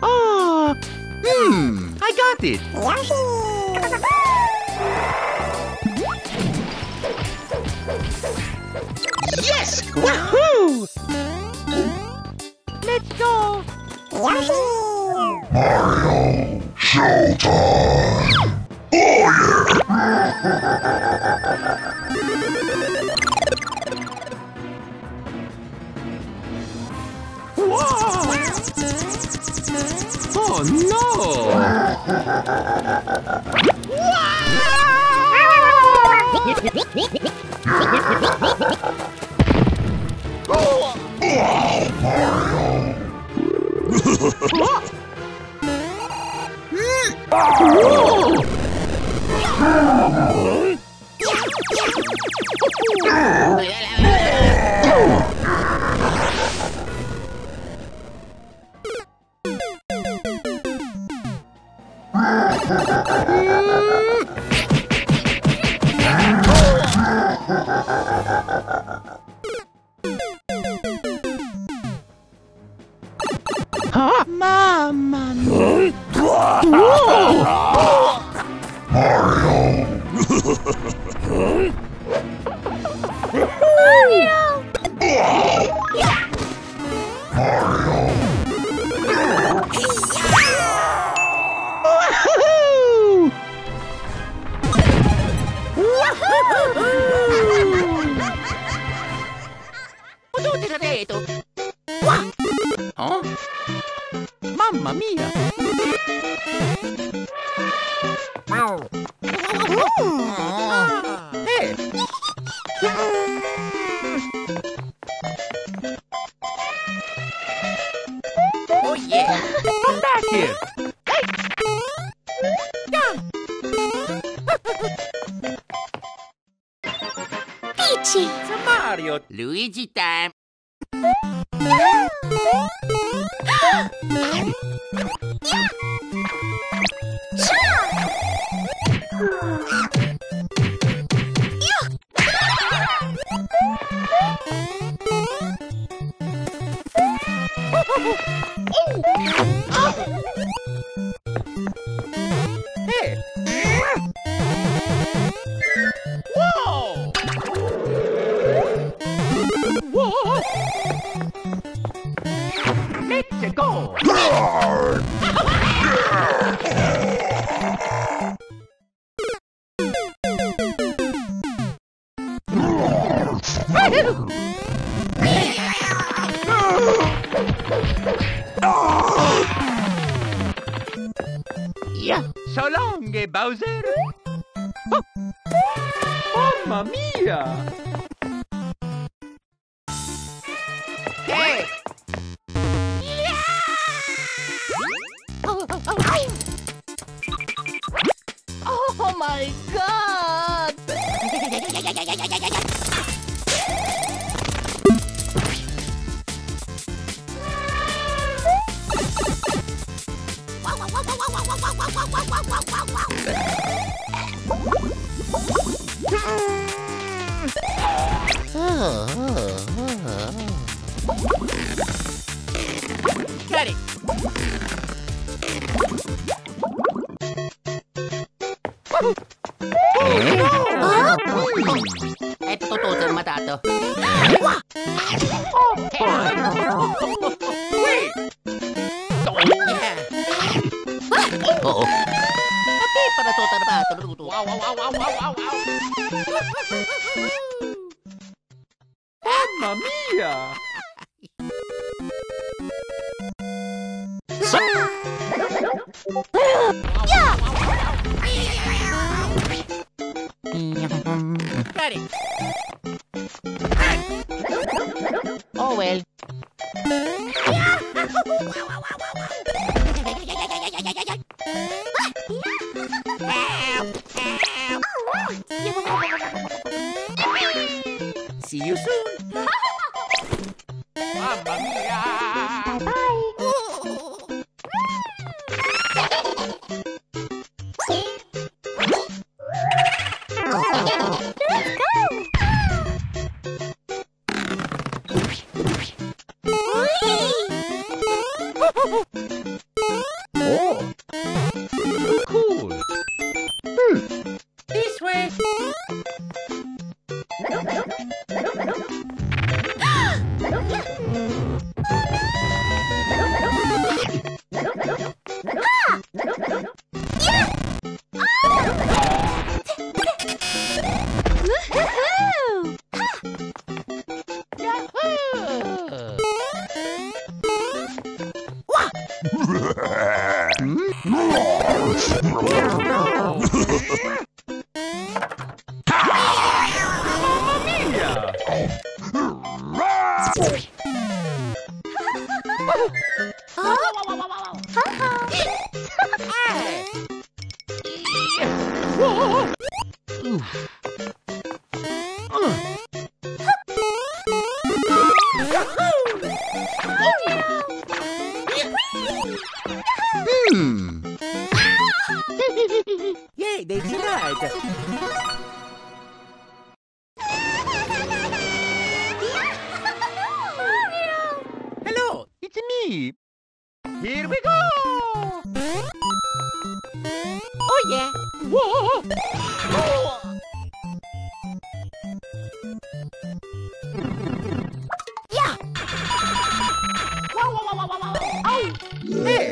Oh. It. Yes! Woohoo! Let's go! Mario Showtime! Oh yeah! Whoa! Oh no! Huh? Mamma mia! Mario! Mario! Mario! Huh? Mamma mia! Hey! Oh yeah! Come back here! Peachy! It's a Mario! Luigi time! So long, Bowser! Oh. Mamma mia! Hey! Yeah. Oh my God! Got it. Ito totoong matato. Wait. Oh. Tapi para totoong matato. Wow wow wow wow wow wow. Mamma mia. Oh well. See you soon. Mamma mia. Bye bye. Yay, they tried! Hello, it's me! Here we go! Oh yeah! Whoa! Oh. Yeah! Wow, wow, wow, wow, wow. Oh. Hey.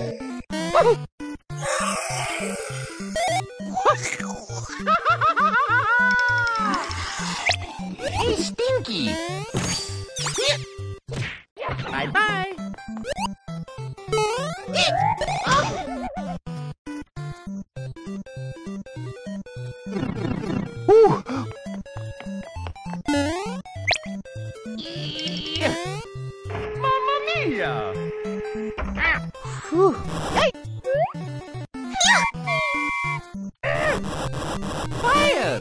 Oh. Hey, Stinky! Bye-bye! Mamma mia! Hey! Fire!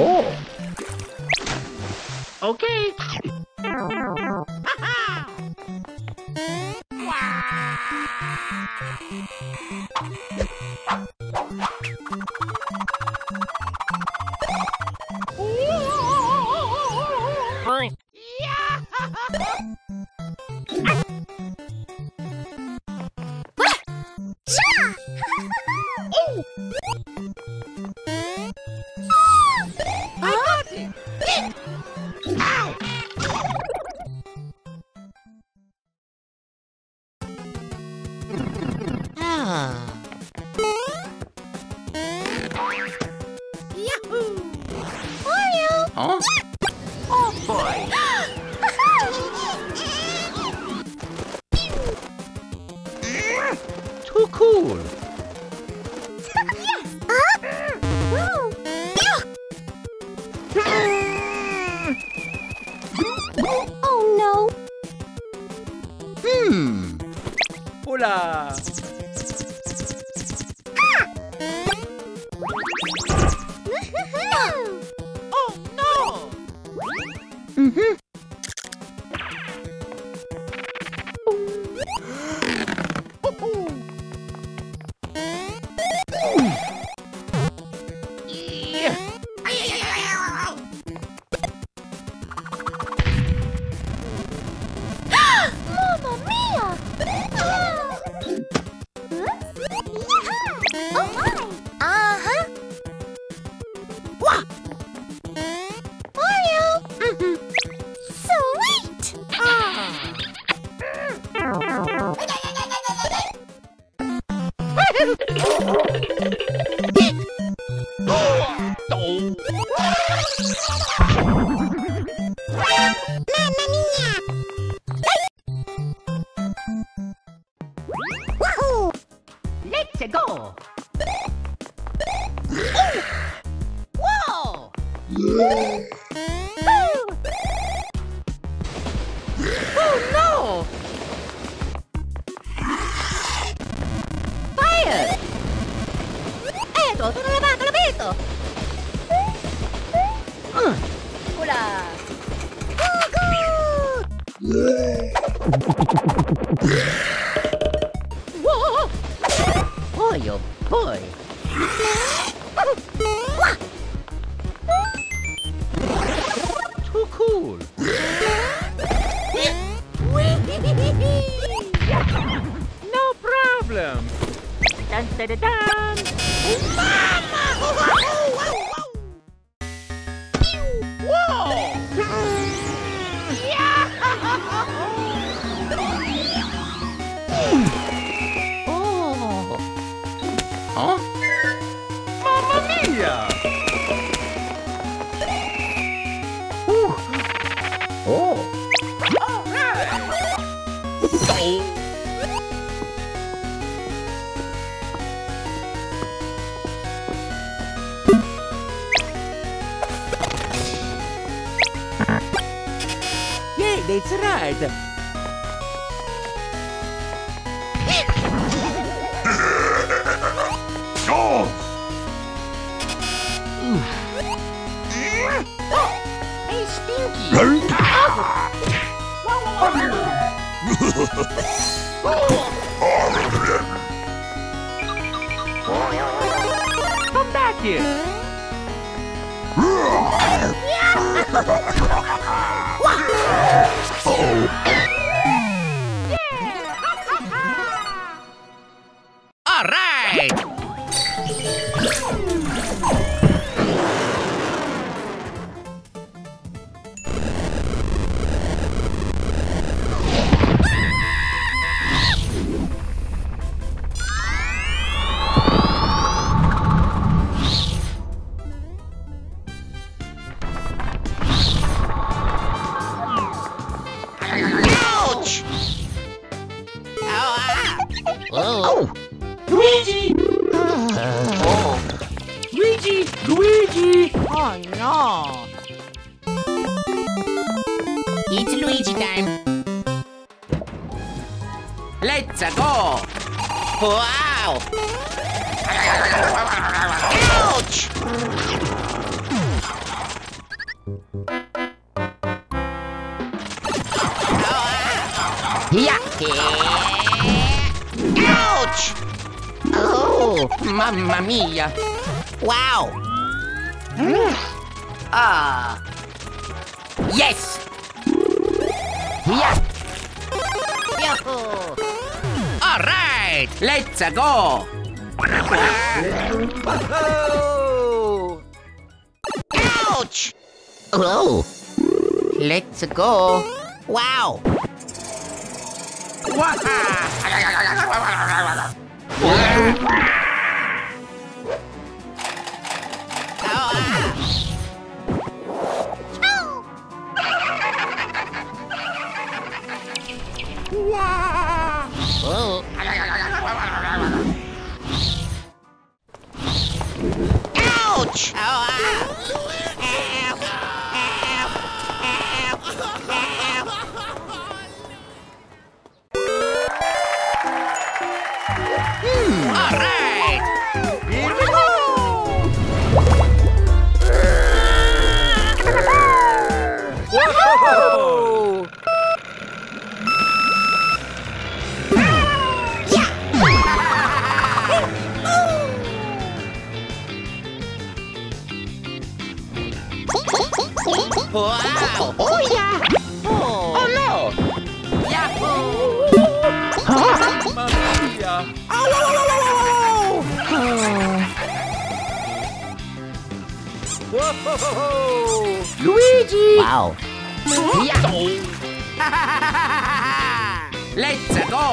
Oh! Okay. Huh? Oh boy! Too cool! Oh no! Hola! Go! Whoa! Yeah. Oh. Oh no! Fire! Eto, sono lavato, lo vedo! Hola! Go, go! Yeah. Oh boy! Too cool! No problem! Dun, dun, dun, dun. Whoa! Yeah! Huh? Mamma mia! Ooh. Oh! All right! Yay, that's right! Hey, Stinky! Whoa, whoa, whoa, whoa. Come back here. All right. Luigi! Oh no! It's Luigi time! Let's go! Wow! Ouch! Yeah. Ouch! Oh, mamma mia! Wow! Ah! Yes! Yeah! Yahoo! All right! Let's go! Oh. Ouch! Oh! Let's go! Wow! Oh. Ouch! All right! Here we go! Wow! Oh yeah! Oh no! Yahoo! Mamma mia! Whoa! Luigi! Wow! Yeah. Let's go!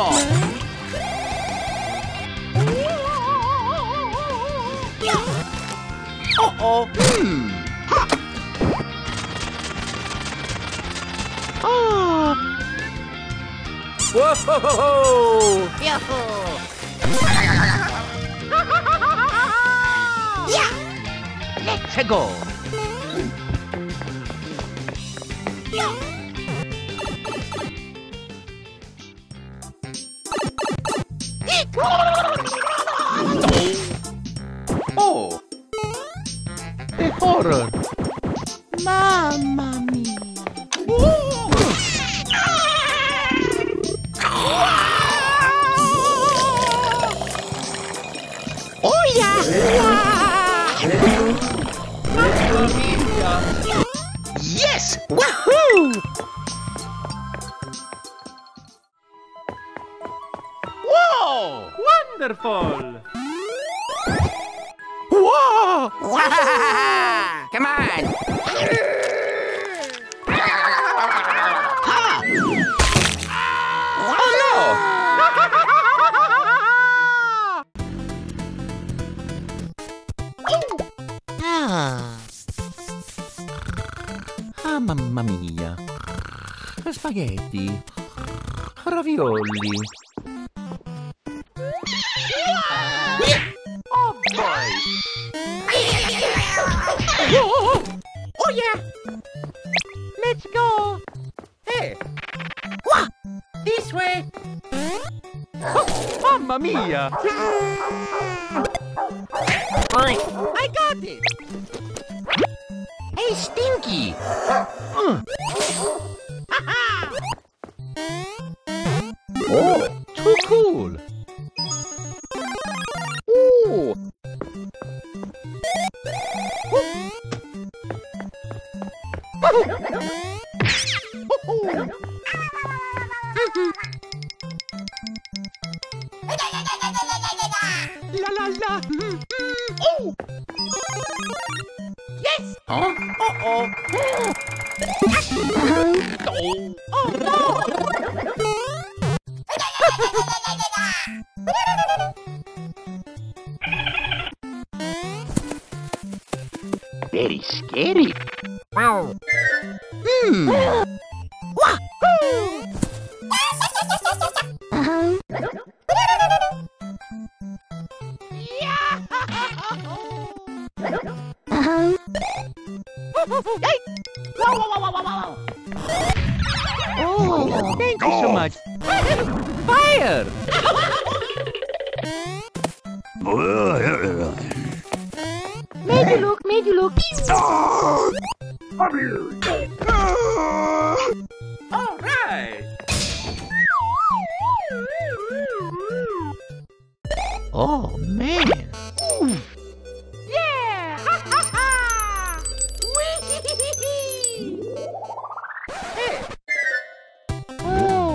Uh-oh! Hmm! Oh! Whoa! Yeah! Let's go! Oh! The horror! Mamma mia! Yes! Wahoo! Whoa! Wonderful! Whoa! Come on! Huh. Oh no! Ah. Ah, mamma mia! Spaghetti! Ravioli! Oh boy! Oh yeah! Let's go! Hey! This way! Oh, mamma mia! I got it! Hey, Stinky! Oh, too Cool! Ooh! La la la! Ooh! Yes! Huh? Uh-oh! Oh! Oh no! Very scary. Wow. Hmm. Oh, thank you so much. Fire! Made you look. All right. Oh man. Yeah! Ha ha ha! Wee! Oh,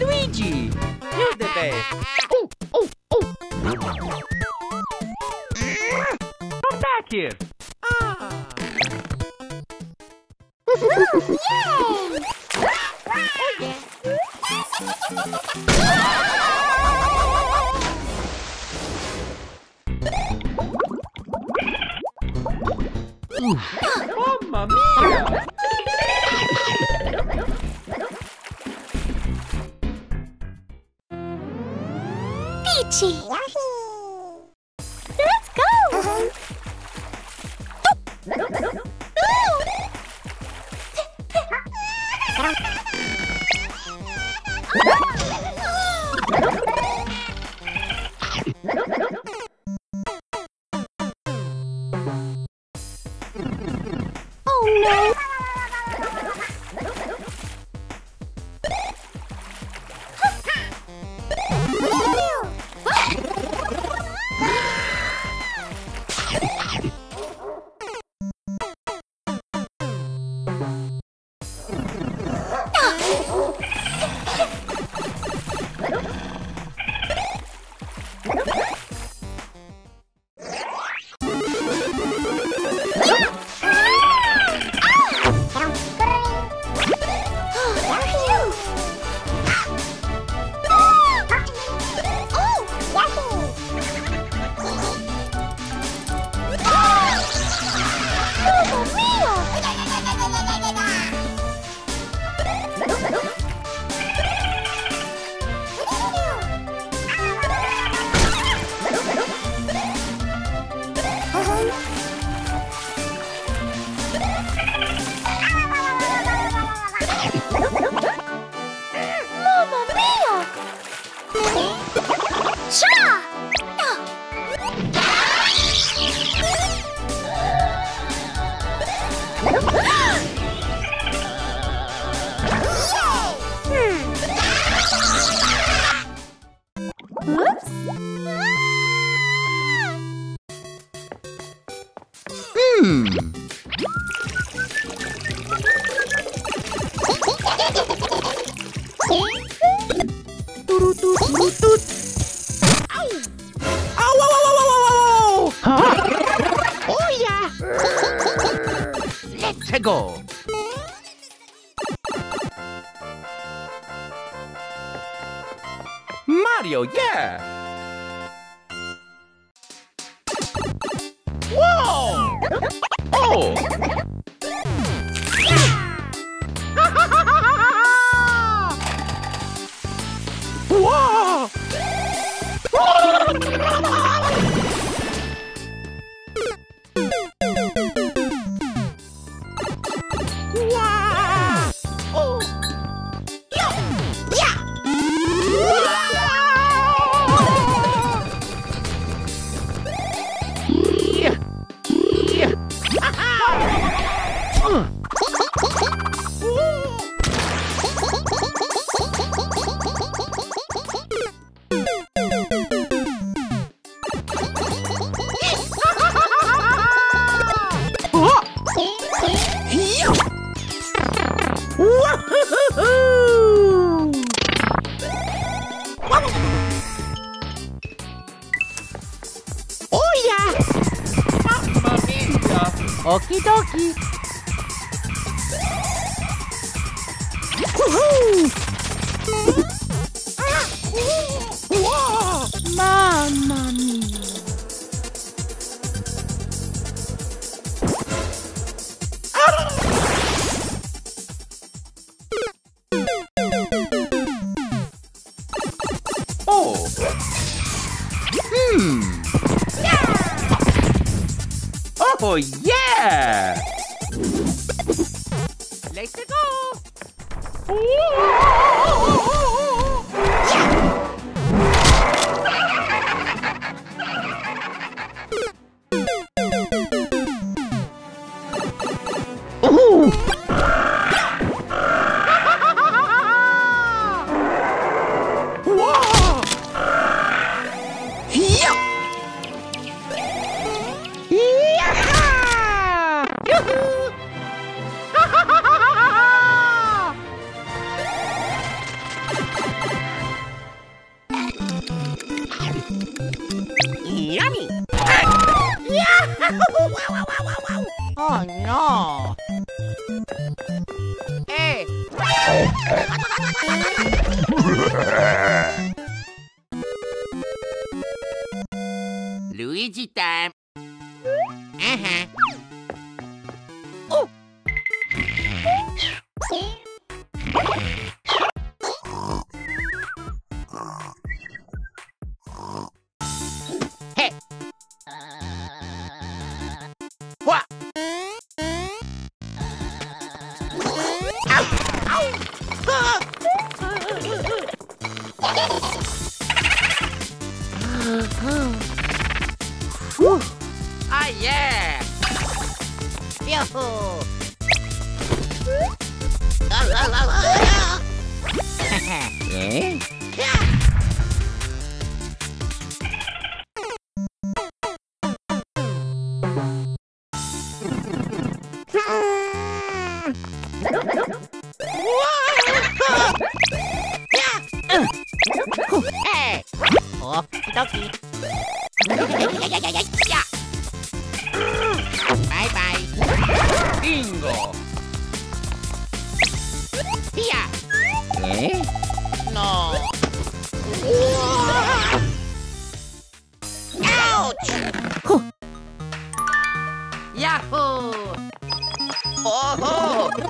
Luigi, you're the best. Here. Ah. Oh, yeah. Oh, mamma mia. Peachy. Let's go. Oh no! Let's go. Mario, yeah. Whoa! Oh! Whoa! Oh! Yeah! Okie dokie. Woohoo! Mamma mia. Oh, yeah! Let's go! Luigi time. Oh. Hey. What? Ow. Ow. Ah, yeah! Yo-ho! Eh? Mamma mia! Ow, ow, ow, ow.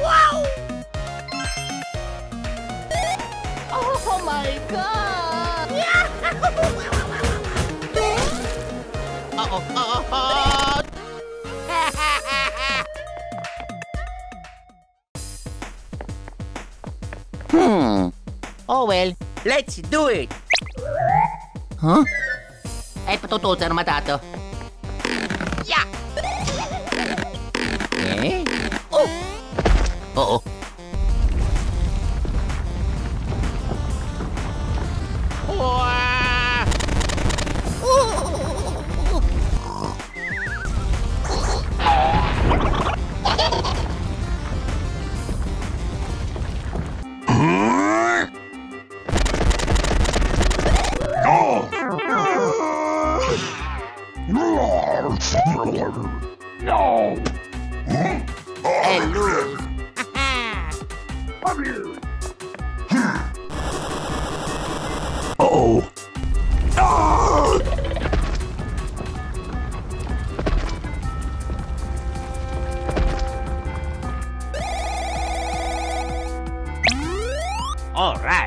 Wow! Oh my god! Yeah! Uh-oh, uh-oh. Oh well, let's do it! Huh? Hai potuto essere matato. Yeah. Eh? Oh! Oh oh! All right.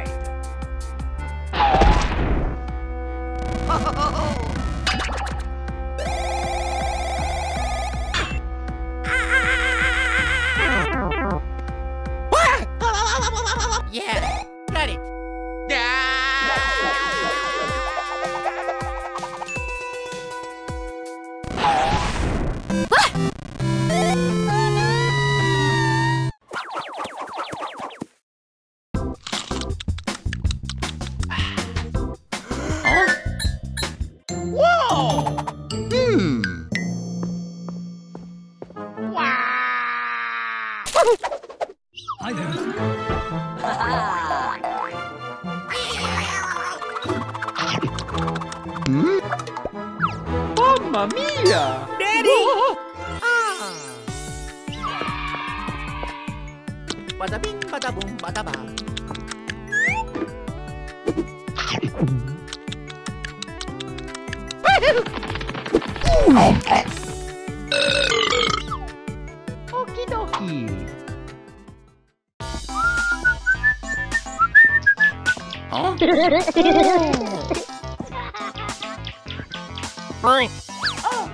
Mamma mia! Daddy! Oh. Ah. Bada bing, bada boom, bada ba. Okie dokie. Huh? Fine. All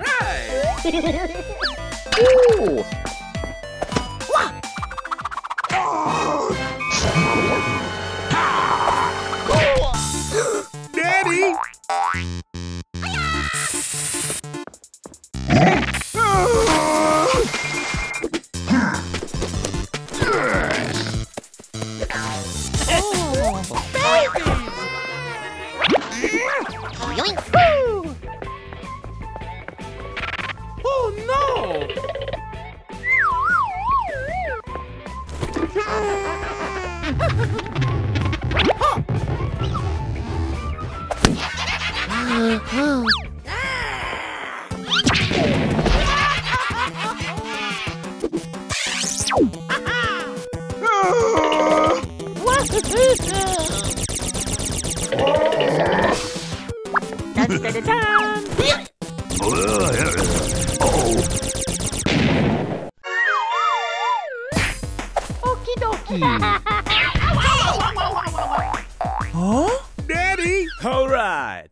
right.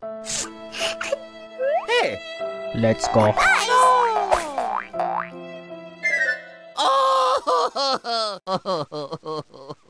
Ooh. Let's go. Oh!